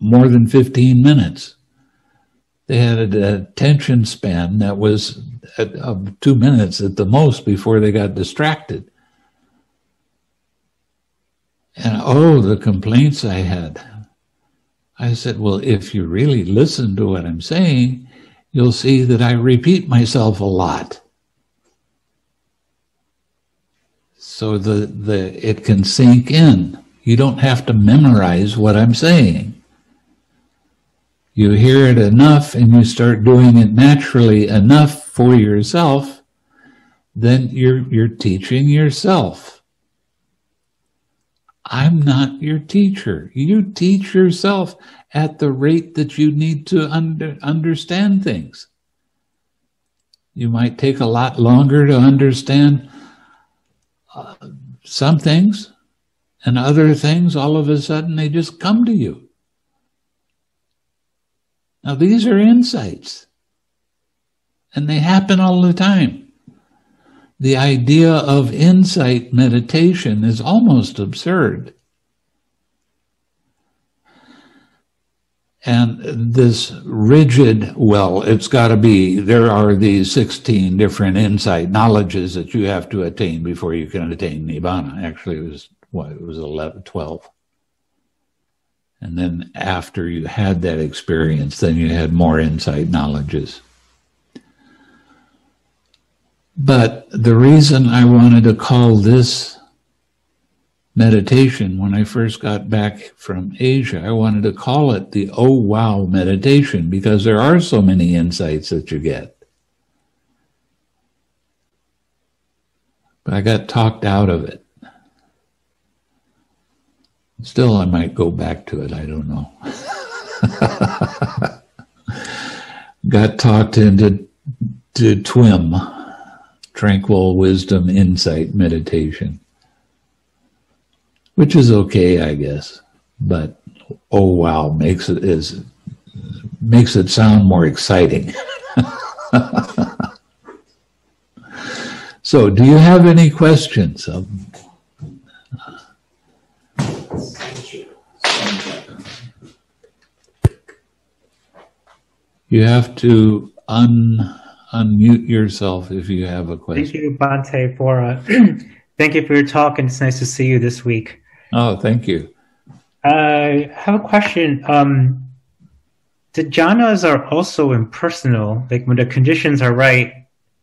more than fifteen minutes. They had an attention span that was at, of two minutes at the most before they got distracted. And oh, the complaints I had. I said, well, if you really listen to what I'm saying, you'll see that I repeat myself a lot. So the, the, it can sink in. You don't have to memorize what I'm saying. You hear it enough and you start doing it naturally enough for yourself, then you're, you're teaching yourself. I'm not your teacher. You teach yourself at the rate that you need to under, understand things. You might take a lot longer to understand Uh, some things, and other things, all of a sudden, they just come to you. Now, these are insights, and they happen all the time. The idea of insight meditation is almost absurd. And this rigid, well, it's got to be, there are these sixteen different insight knowledges that you have to attain before you can attain Nibbana. Actually, it was, what, it was eleven, twelve. And then after you had that experience, then you had more insight knowledges. But the reason I wanted to call this meditation, when I first got back from Asia, I wanted to call it the oh wow meditation, because there are so many insights that you get. But I got talked out of it. Still, I might go back to it, I don't know. Got talked into to T W I M, Tranquil Wisdom Insight Meditation. Which is okay, I guess, but oh wow makes it is makes it sound more exciting. So, do you have any questions? Um, you have to un unmute yourself if you have a question. Thank you, Bhante, for uh, thank you for your talk, and it's nice to see you this week. Oh, thank you. I have a question. Um, the jhanas are also impersonal. Like when the conditions are right,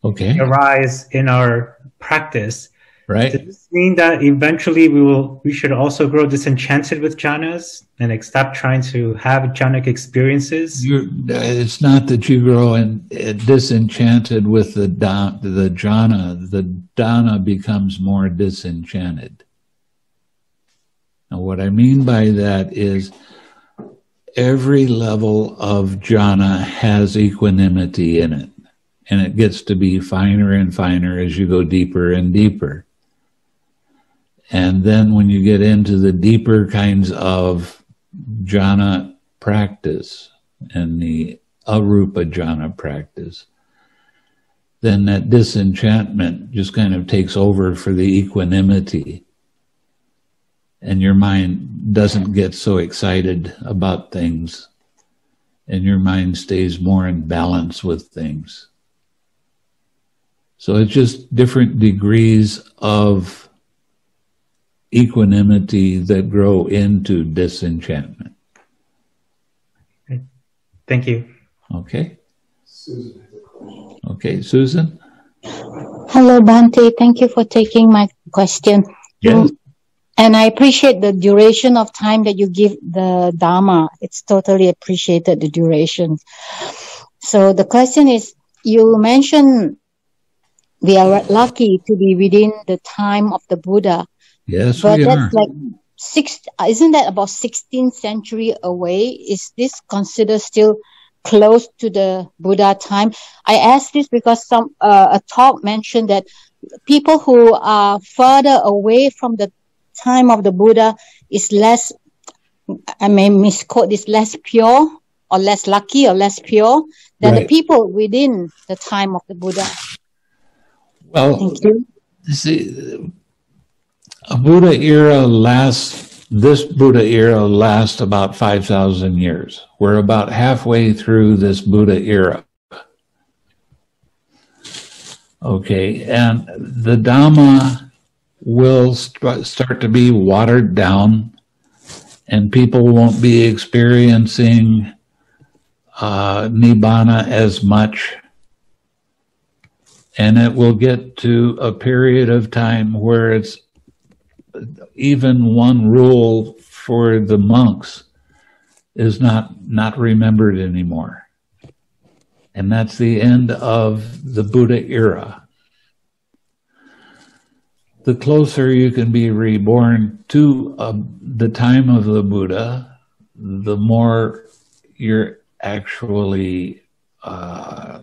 okay, arise in our practice, right? Does this mean that eventually we will, we should also grow disenchanted with jhanas and like stop trying to have jhanic experiences? You're, it's not that you grow in, uh, disenchanted with the da, the jhana. The dana becomes more disenchanted. Now, what I mean by that is every level of jhana has equanimity in it. And it gets to be finer and finer as you go deeper and deeper. And then when you get into the deeper kinds of jhana practice and the arupa jhana practice, then that disenchantment just kind of takes over for the equanimity. And your mind doesn't get so excited about things. And your mind stays more in balance with things. So it's just different degrees of equanimity that grow into disenchantment. Thank you. Okay. Susan. Okay, Susan. Hello, Bhante. Thank you for taking my question. Yes. And I appreciate the duration of time that you give the Dharma. It's totally appreciated, the duration. So the question is, you mentioned we are lucky to be within the time of the Buddha. Yes, but we that's are. Like six, isn't that about sixteenth century away? Is this considered still close to the Buddha time? I ask this because some uh, a talk mentioned that people who are further away from the time of the Buddha is less, I may misquote this, less pure or less lucky or less pure than right. the people within the time of the Buddha. Well, see, a Buddha era lasts, this Buddha era lasts about five thousand years. We're about halfway through this Buddha era. Okay, and the Dhamma will st- start to be watered down, and people won't be experiencing uh, Nibbana as much. And it will get to a period of time where it's even one rule for the monks is not, not remembered anymore. And that's the end of the Buddha era. The closer you can be reborn to uh, the time of the Buddha, the more you're actually uh,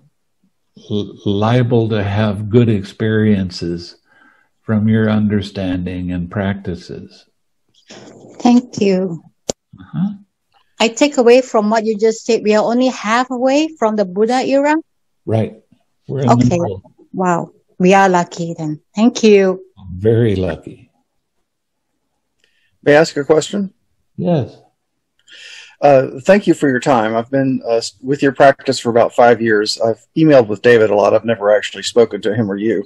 liable to have good experiences from your understanding and practices. Thank you. Uh-huh. I take away from what you just said, we are only halfway from the Buddha era? Right. We're in okay. The wow. We are lucky then. Thank you. Very lucky. May I ask a question? Yes. Uh, thank you for your time. I've been uh, with your practice for about five years. I've emailed with David a lot. I've never actually spoken to him or you.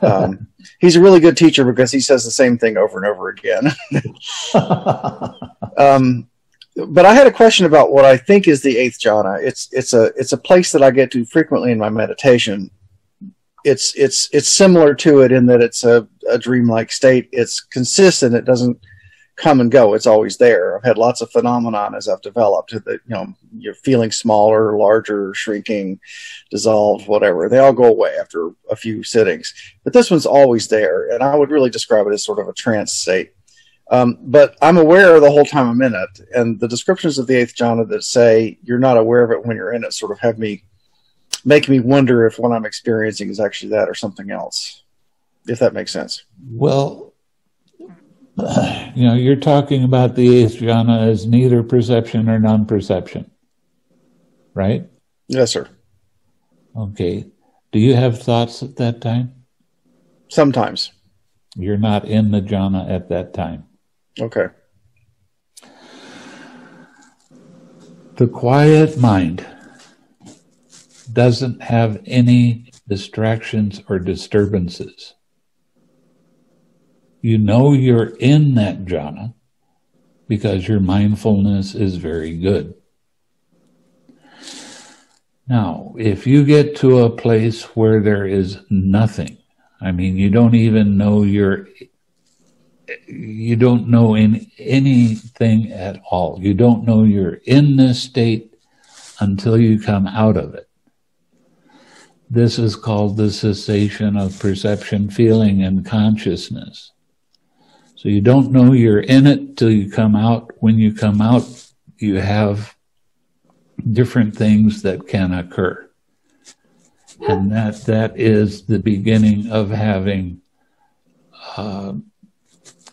Um, he's a really good teacher because he says the same thing over and over again. um, but I had a question about what I think is the eighth jhana. It's it's a it's a place that I get to frequently in my meditation. It's it's it's similar to it in that it's a, a dreamlike state. It's consistent. It doesn't come and go. It's always there. I've had lots of phenomenon as I've developed that, you know, you're feeling smaller, larger, shrinking, dissolved, whatever. They all go away after a few sittings. But this one's always there. And I would really describe it as sort of a trance state. Um, but I'm aware the whole time I'm in it. And the descriptions of the eighth jhana that say you're not aware of it when you're in it sort of have me, make me wonder if what I'm experiencing is actually that or something else, if that makes sense. Well, you know, you're talking about the eighth jhana as neither perception or non-perception, right? Yes, sir. Okay. Do you have thoughts at that time? Sometimes. You're not in the jhana at that time. Okay. The quiet mind doesn't have any distractions or disturbances. You know you're in that jhana because your mindfulness is very good. Now, if you get to a place where there is nothing, I mean, you don't even know your, you don't know in anything at all. You don't know you're in this state until you come out of it. This is called the cessation of perception, feeling, and consciousness. So you don't know you're in it till you come out. When you come out, you have different things that can occur. And that, that is the beginning of having uh,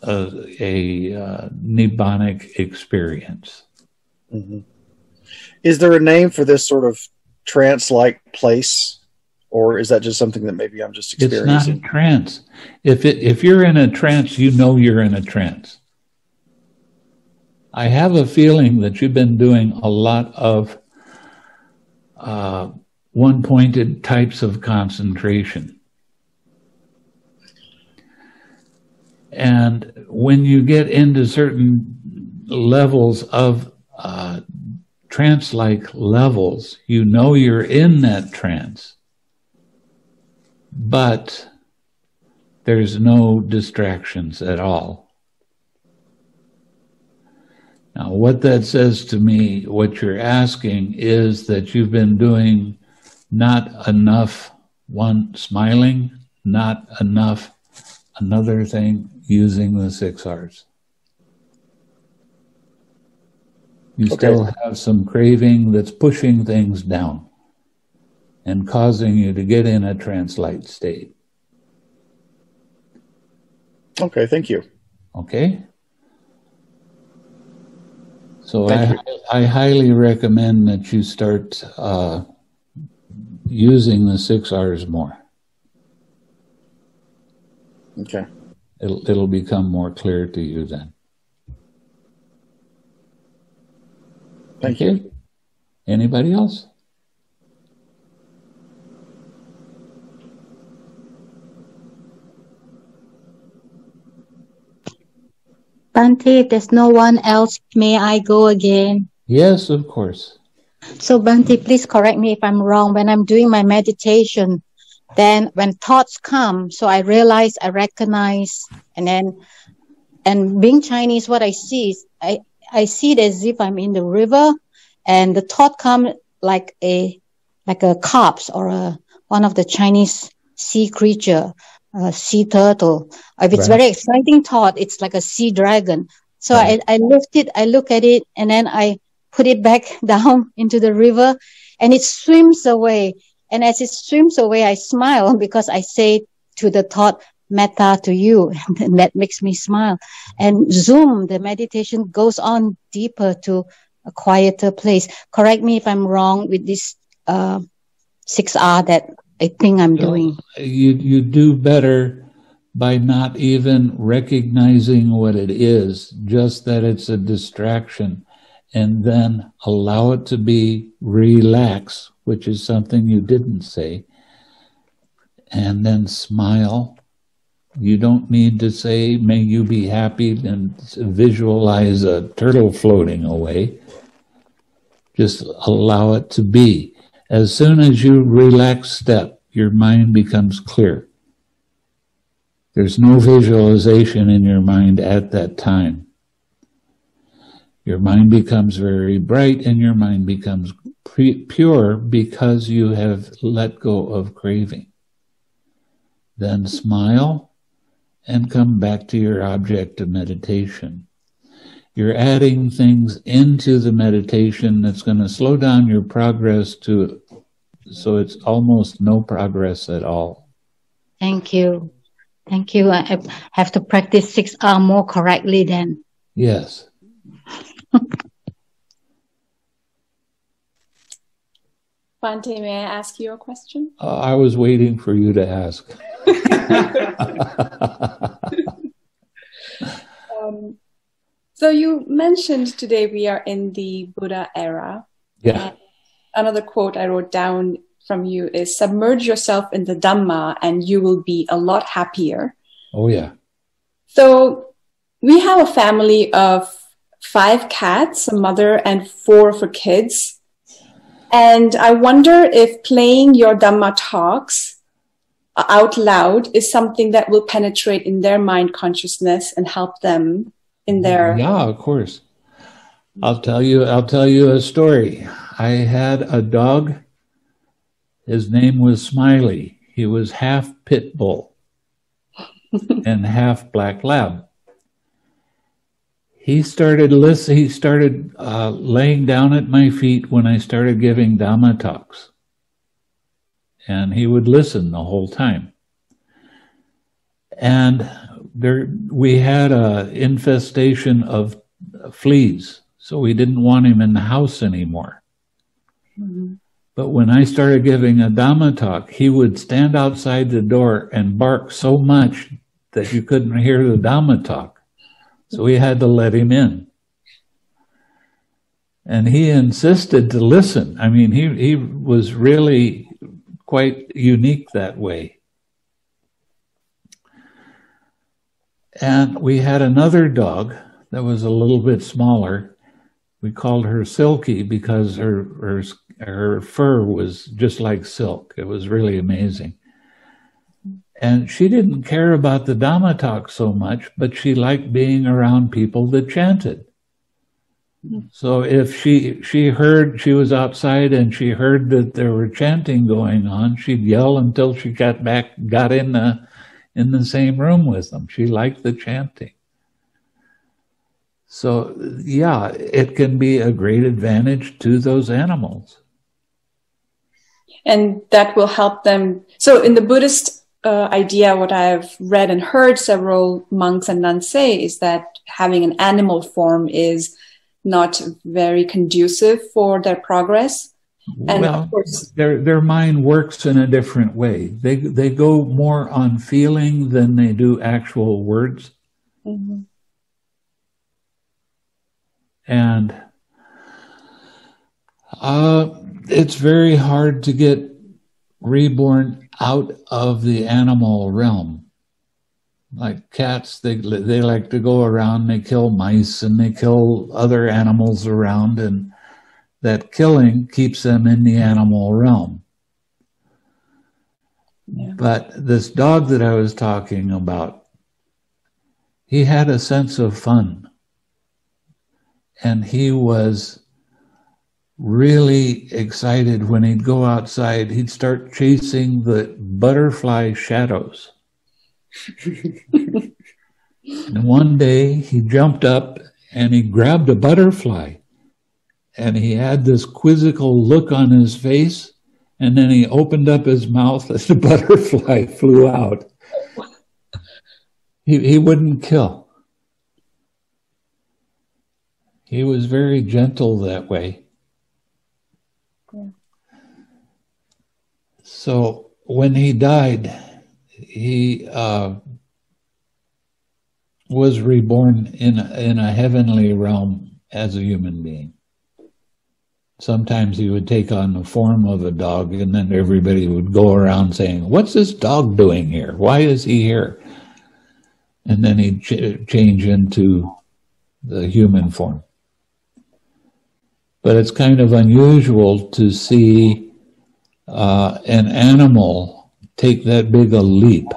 a, a uh, Nibbanic experience. Mm-hmm. Is there a name for this sort of trance-like place? Or is that just something that maybe I'm just experiencing? It's not a trance. If, it, if you're in a trance, you know you're in a trance. I have a feeling that you've been doing a lot of uh, one-pointed types of concentration. And when you get into certain levels of uh, trance-like levels, you know you're in that trance, but there's no distractions at all. Now, what that says to me, what you're asking, is that you've been doing not enough one smiling, not enough another thing, using the six R's. You okay. Still have some craving that's pushing things down and causing you to get in a trance-like state. Okay, thank you. Okay? So I, I highly recommend that you start uh, using the six R's more. Okay. It'll, it'll become more clear to you then. Thank okay. you. Anybody else? Bhante, if there's no one else, may I go again? Yes, of course. So Bhante, please correct me if I'm wrong. When I'm doing my meditation, then when thoughts come, so I realize, I recognize, and then, and being Chinese, what I see is, I, I see it as if I'm in the river, and the thought comes like a, like a corpse or a, one of the Chinese sea creature. A sea turtle. If it's right. Very exciting thought, it's like a sea dragon. So right. I, I lift it, I look at it, and then I put it back down into the river, and it swims away. And as it swims away, I smile because I say to the thought, Metta to you, and that makes me smile. And zoom, the meditation goes on deeper to a quieter place. Correct me if I'm wrong with this uh, six R that I think I'm doing. You, you do better by not even recognizing what it is, just that it's a distraction, and then allow it to be relax, which is something you didn't say, and then smile. You don't need to say, may you be happy, and visualize a turtle floating away. Just allow it to be. As soon as you relax step, your mind becomes clear. There's no visualization in your mind at that time. Your mind becomes very bright and your mind becomes pure because you have let go of craving. Then smile and come back to your object of meditation. You're adding things into the meditation that's going to slow down your progress to, so it's almost no progress at all. Thank you. Thank you. I have to practice six R more correctly then. Yes. Bhante, may I ask you a question? Uh, I was waiting for you to ask. um, so you mentioned today we are in the Buddha era. Yeah. And another quote I wrote down from you is, submerge yourself in the Dhamma and you will be a lot happier. Oh, yeah. So we have a family of five cats, a mother and four of her kids. And I wonder if playing your Dhamma talks out loud is something that will penetrate in their mind consciousness and help them in their... Yeah, of course. I'll tell you, I'll tell you a story. I had a dog. His name was Smiley. He was half pit bull and half black lab. He started listen, He started uh, laying down at my feet when I started giving Dhamma talks. And he would listen the whole time. And there, we had an infestation of fleas, so we didn't want him in the house anymore. Mm-hmm. But when I started giving a Dhamma talk, he would stand outside the door and bark so much that you couldn't hear the Dhamma talk. So we had to let him in. And he insisted to listen. I mean, he, he was really quite unique that way. And we had another dog that was a little bit smaller. We called her Silky because her, her, her fur was just like silk. It was really amazing. And she didn't care about the Dhamma talk so much, but she liked being around people that chanted. So if she, she heard, she was outside and she heard that there were chanting going on, she'd yell until she got back, got in the, in the same room with them. She liked the chanting. So yeah, it can be a great advantage to those animals. And that will help them. So in the Buddhist Uh, idea, what I've read and heard several monks and nuns say is that having an animal form is not very conducive for their progress. And well, of course, their their mind works in a different way. They they go more on feeling than they do actual words. Mm-hmm. And uh, it's very hard to get reborn out of the animal realm. Like cats, they, they like to go around, they kill mice and they kill other animals around, and that killing keeps them in the animal realm. Yeah. But this dog that I was talking about, he had a sense of fun. And he was really excited when he'd go outside. He'd start chasing the butterfly shadows. And one day he jumped up and he grabbed a butterfly, and he had this quizzical look on his face, and then he opened up his mouth as the butterfly flew out. He, he wouldn't kill. He was very gentle that way. So when he died, he uh, was reborn in a, in a heavenly realm as a human being. Sometimes he would take on the form of a dog, and then everybody would go around saying, "What's this dog doing here? Why is he here?" And then he'd ch- change into the human form. But it's kind of unusual to see Uh, an animal take that big a leap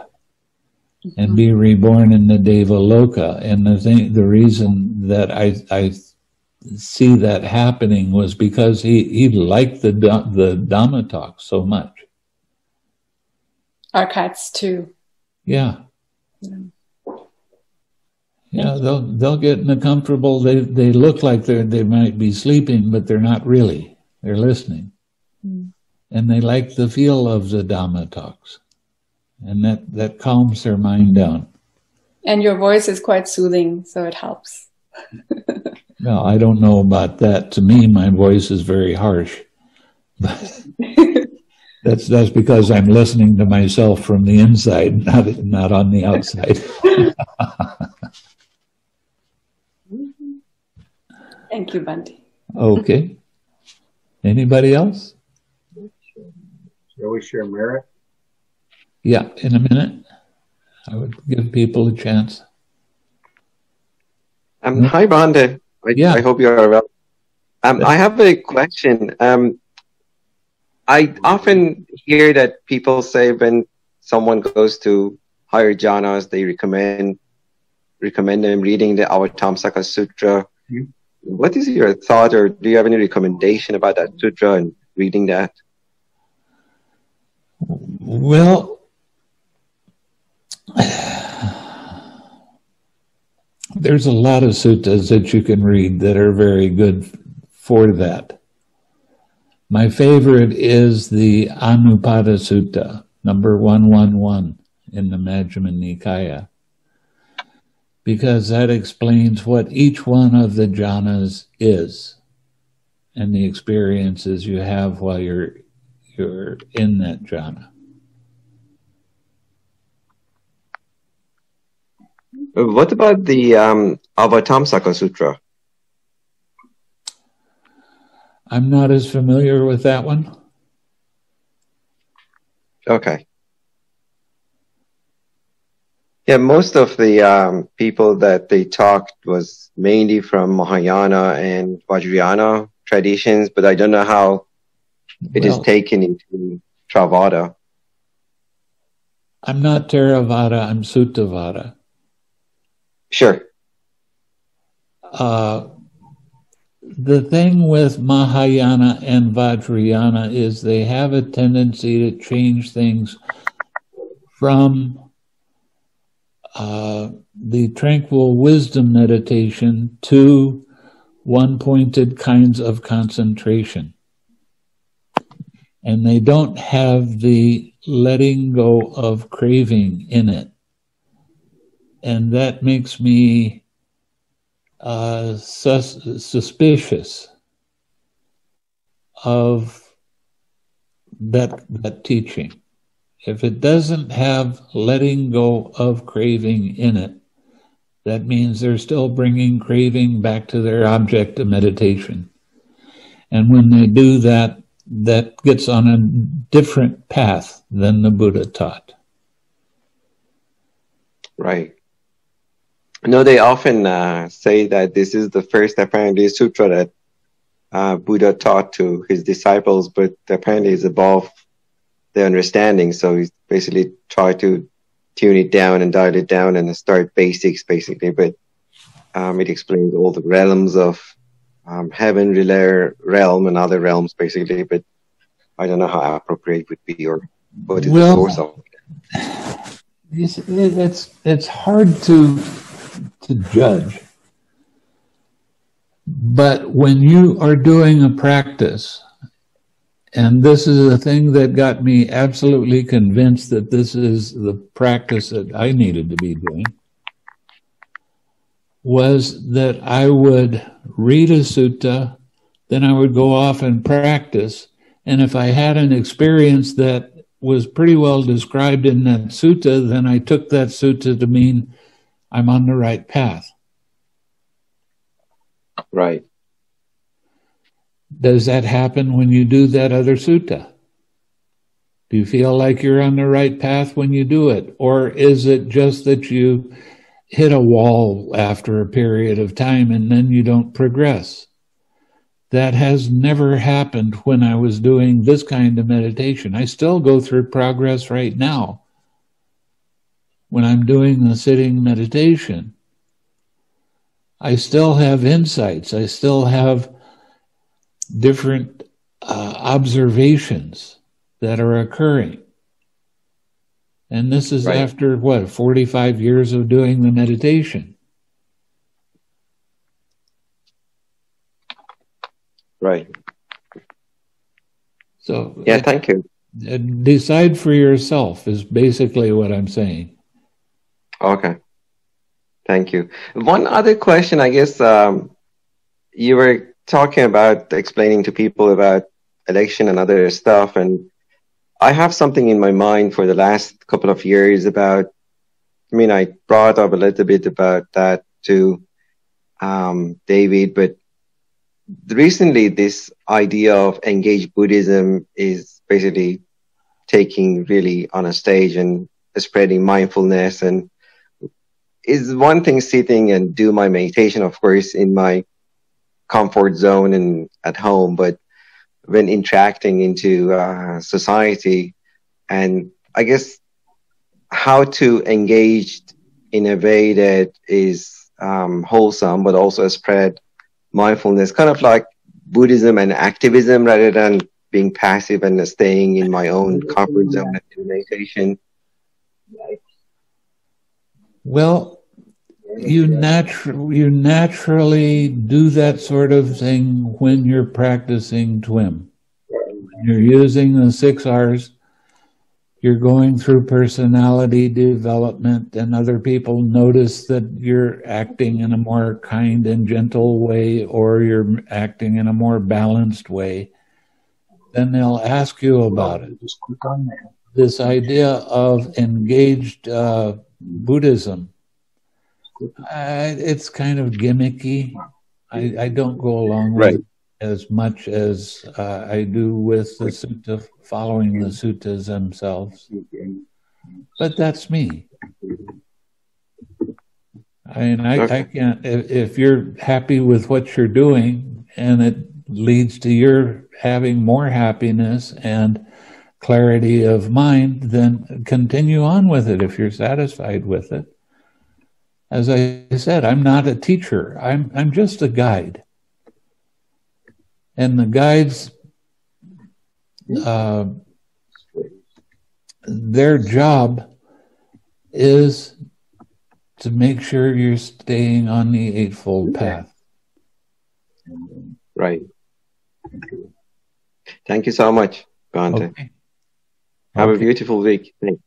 and be reborn in the Devaloka. And the thing, the reason that I, I see that happening was because he, he liked the, the Dhamma talk so much. Our cats too. Yeah. Yeah. Yeah, they'll, they'll get in a comfortable, they, they look like they're, they might be sleeping, but they're not really. They're listening. Mm. And they like the feel of the Dhamma talks. And that, that calms their mind down. And your voice is quite soothing, so it helps. No, I don't know about that. To me, my voice is very harsh. That's, that's because I'm listening to myself from the inside, not, not on the outside. Thank you, Bhante. Okay. Anybody else? Shall we share merit? Yeah, in a minute. I would give people a chance. Um, mm-hmm. Hi, Bhante. I, yeah. I hope you are well. Um, yeah. I have a question. Um, I often hear that people say when someone goes to higher jhanas, they recommend recommend them reading the Avatamsaka Sutra. Mm-hmm. What is your thought, or do you have any recommendation about that sutra and reading that? Well, there's a lot of suttas that you can read that are very good for that. My favorite is the Anupada Sutta, number one eleven in the Majjhima Nikaya, because that explains what each one of the jhanas is and the experiences you have while you're you're in that jhana. What about the um, Avatamsaka Sutra? I'm not as familiar with that one. Okay. Yeah, most of the um, people that they talked was mainly from Mahayana and Vajrayana traditions, but I don't know how it well, is taken into Theravada. I'm not Theravada, I'm Suttavada. Sure. Uh, the thing with Mahayana and Vajrayana is they have a tendency to change things from uh, the tranquil wisdom meditation to one-pointed kinds of concentration. And they don't have the letting go of craving in it. And that makes me uh, sus suspicious of that, that teaching. If it doesn't have letting go of craving in it, that means they're still bringing craving back to their object of meditation. And when they do that, that gets on a different path than the Buddha taught. Right. No, they often uh, say that this is the first, apparently, sutra that uh, Buddha taught to his disciples, but apparently it's above their understanding. So he basically tried to tune it down and dial it down and start basics, basically. But um, it explains all the realms of um, heavenly realm and other realms, basically. But I don't know how appropriate it would be or what is well, the source of it. It's, it's hard to... to judge. But when you are doing a practice, and this is the thing that got me absolutely convinced that this is the practice that I needed to be doing, was that I would read a sutta, then I would go off and practice, and if I had an experience that was pretty well described in that sutta, then I took that sutta to mean I'm on the right path. Right. Does that happen when you do that other sutta? Do you feel like you're on the right path when you do it? Or is it just that you hit a wall after a period of time and then you don't progress? That has never happened when I was doing this kind of meditation. I still go through progress right now when I'm doing the sitting meditation. I still have insights. I still have different uh, observations that are occurring. And this is right. after, what, forty-five years of doing the meditation. Right. So yeah, thank you. Uh, decide for yourself is basically what I'm saying. Okay. Thank you. One other question, I guess um, you were talking about explaining to people about election and other stuff. And I have something in my mind for the last couple of years about, I mean, I brought up a little bit about that to um, David, but recently this idea of engaged Buddhism is basically taking really on a stage and spreading mindfulness. And is one thing sitting and do my meditation, of course, in my comfort zone and at home, but when interacting into uh, society, and I guess how to engage in a way that is um, wholesome, but also spread mindfulness, kind of like Buddhism and activism, rather than being passive and staying in my own comfort zone and meditation. Well, you natu- you naturally do that sort of thing when you're practicing TWIM. When you're using the six R's, you're going through personality development, and other people notice that you're acting in a more kind and gentle way, or you're acting in a more balanced way. Then they'll ask you about it. Just click on that. This idea of engaged uh, Buddhism, I, it's kind of gimmicky. I, I don't go along with right. it as much as uh, I do with the sutta, following the suttas themselves. But that's me. I mean, I, I can't, if, if you're happy with what you're doing and it leads to your having more happiness and clarity of mind, then continue on with it if you're satisfied with it. As I said, I'm not a teacher. I'm, I'm just a guide. And the guides, uh, their job is to make sure you're staying on the Eightfold Path. Right. Thank you so much, Gante. Okay. Have okay. a beautiful week. Thanks.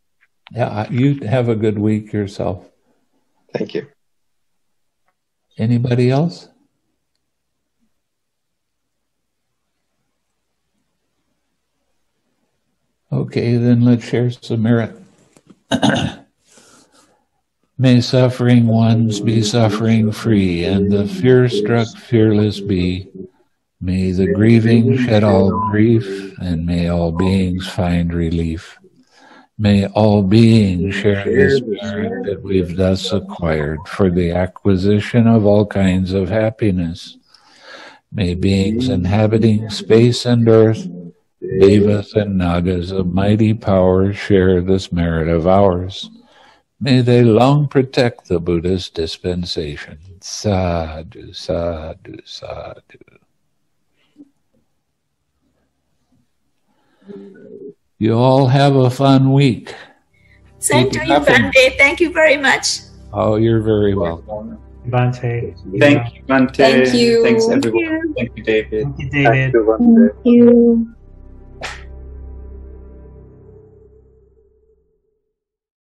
Yeah, you have a good week yourself. Thank you. Anybody else? Okay, then let's share some merit. May suffering ones be suffering free, and the fear-struck fearless be. May the grieving shed all grief, and may all beings find relief. May all beings share the spirit that we've thus acquired for the acquisition of all kinds of happiness. May beings inhabiting space and earth, devas and nagas of mighty power, share this merit of ours. May they long protect the Buddha's dispensation. Sadhu, sadhu, sadhu. You all have a fun week. Same to you, Bhante. Thank you very much. Oh, you're very welcome. Bhante. Thank you, Bhante. Thank you. Thanks, everyone. Thank you, David. Thank you, David. Thank you.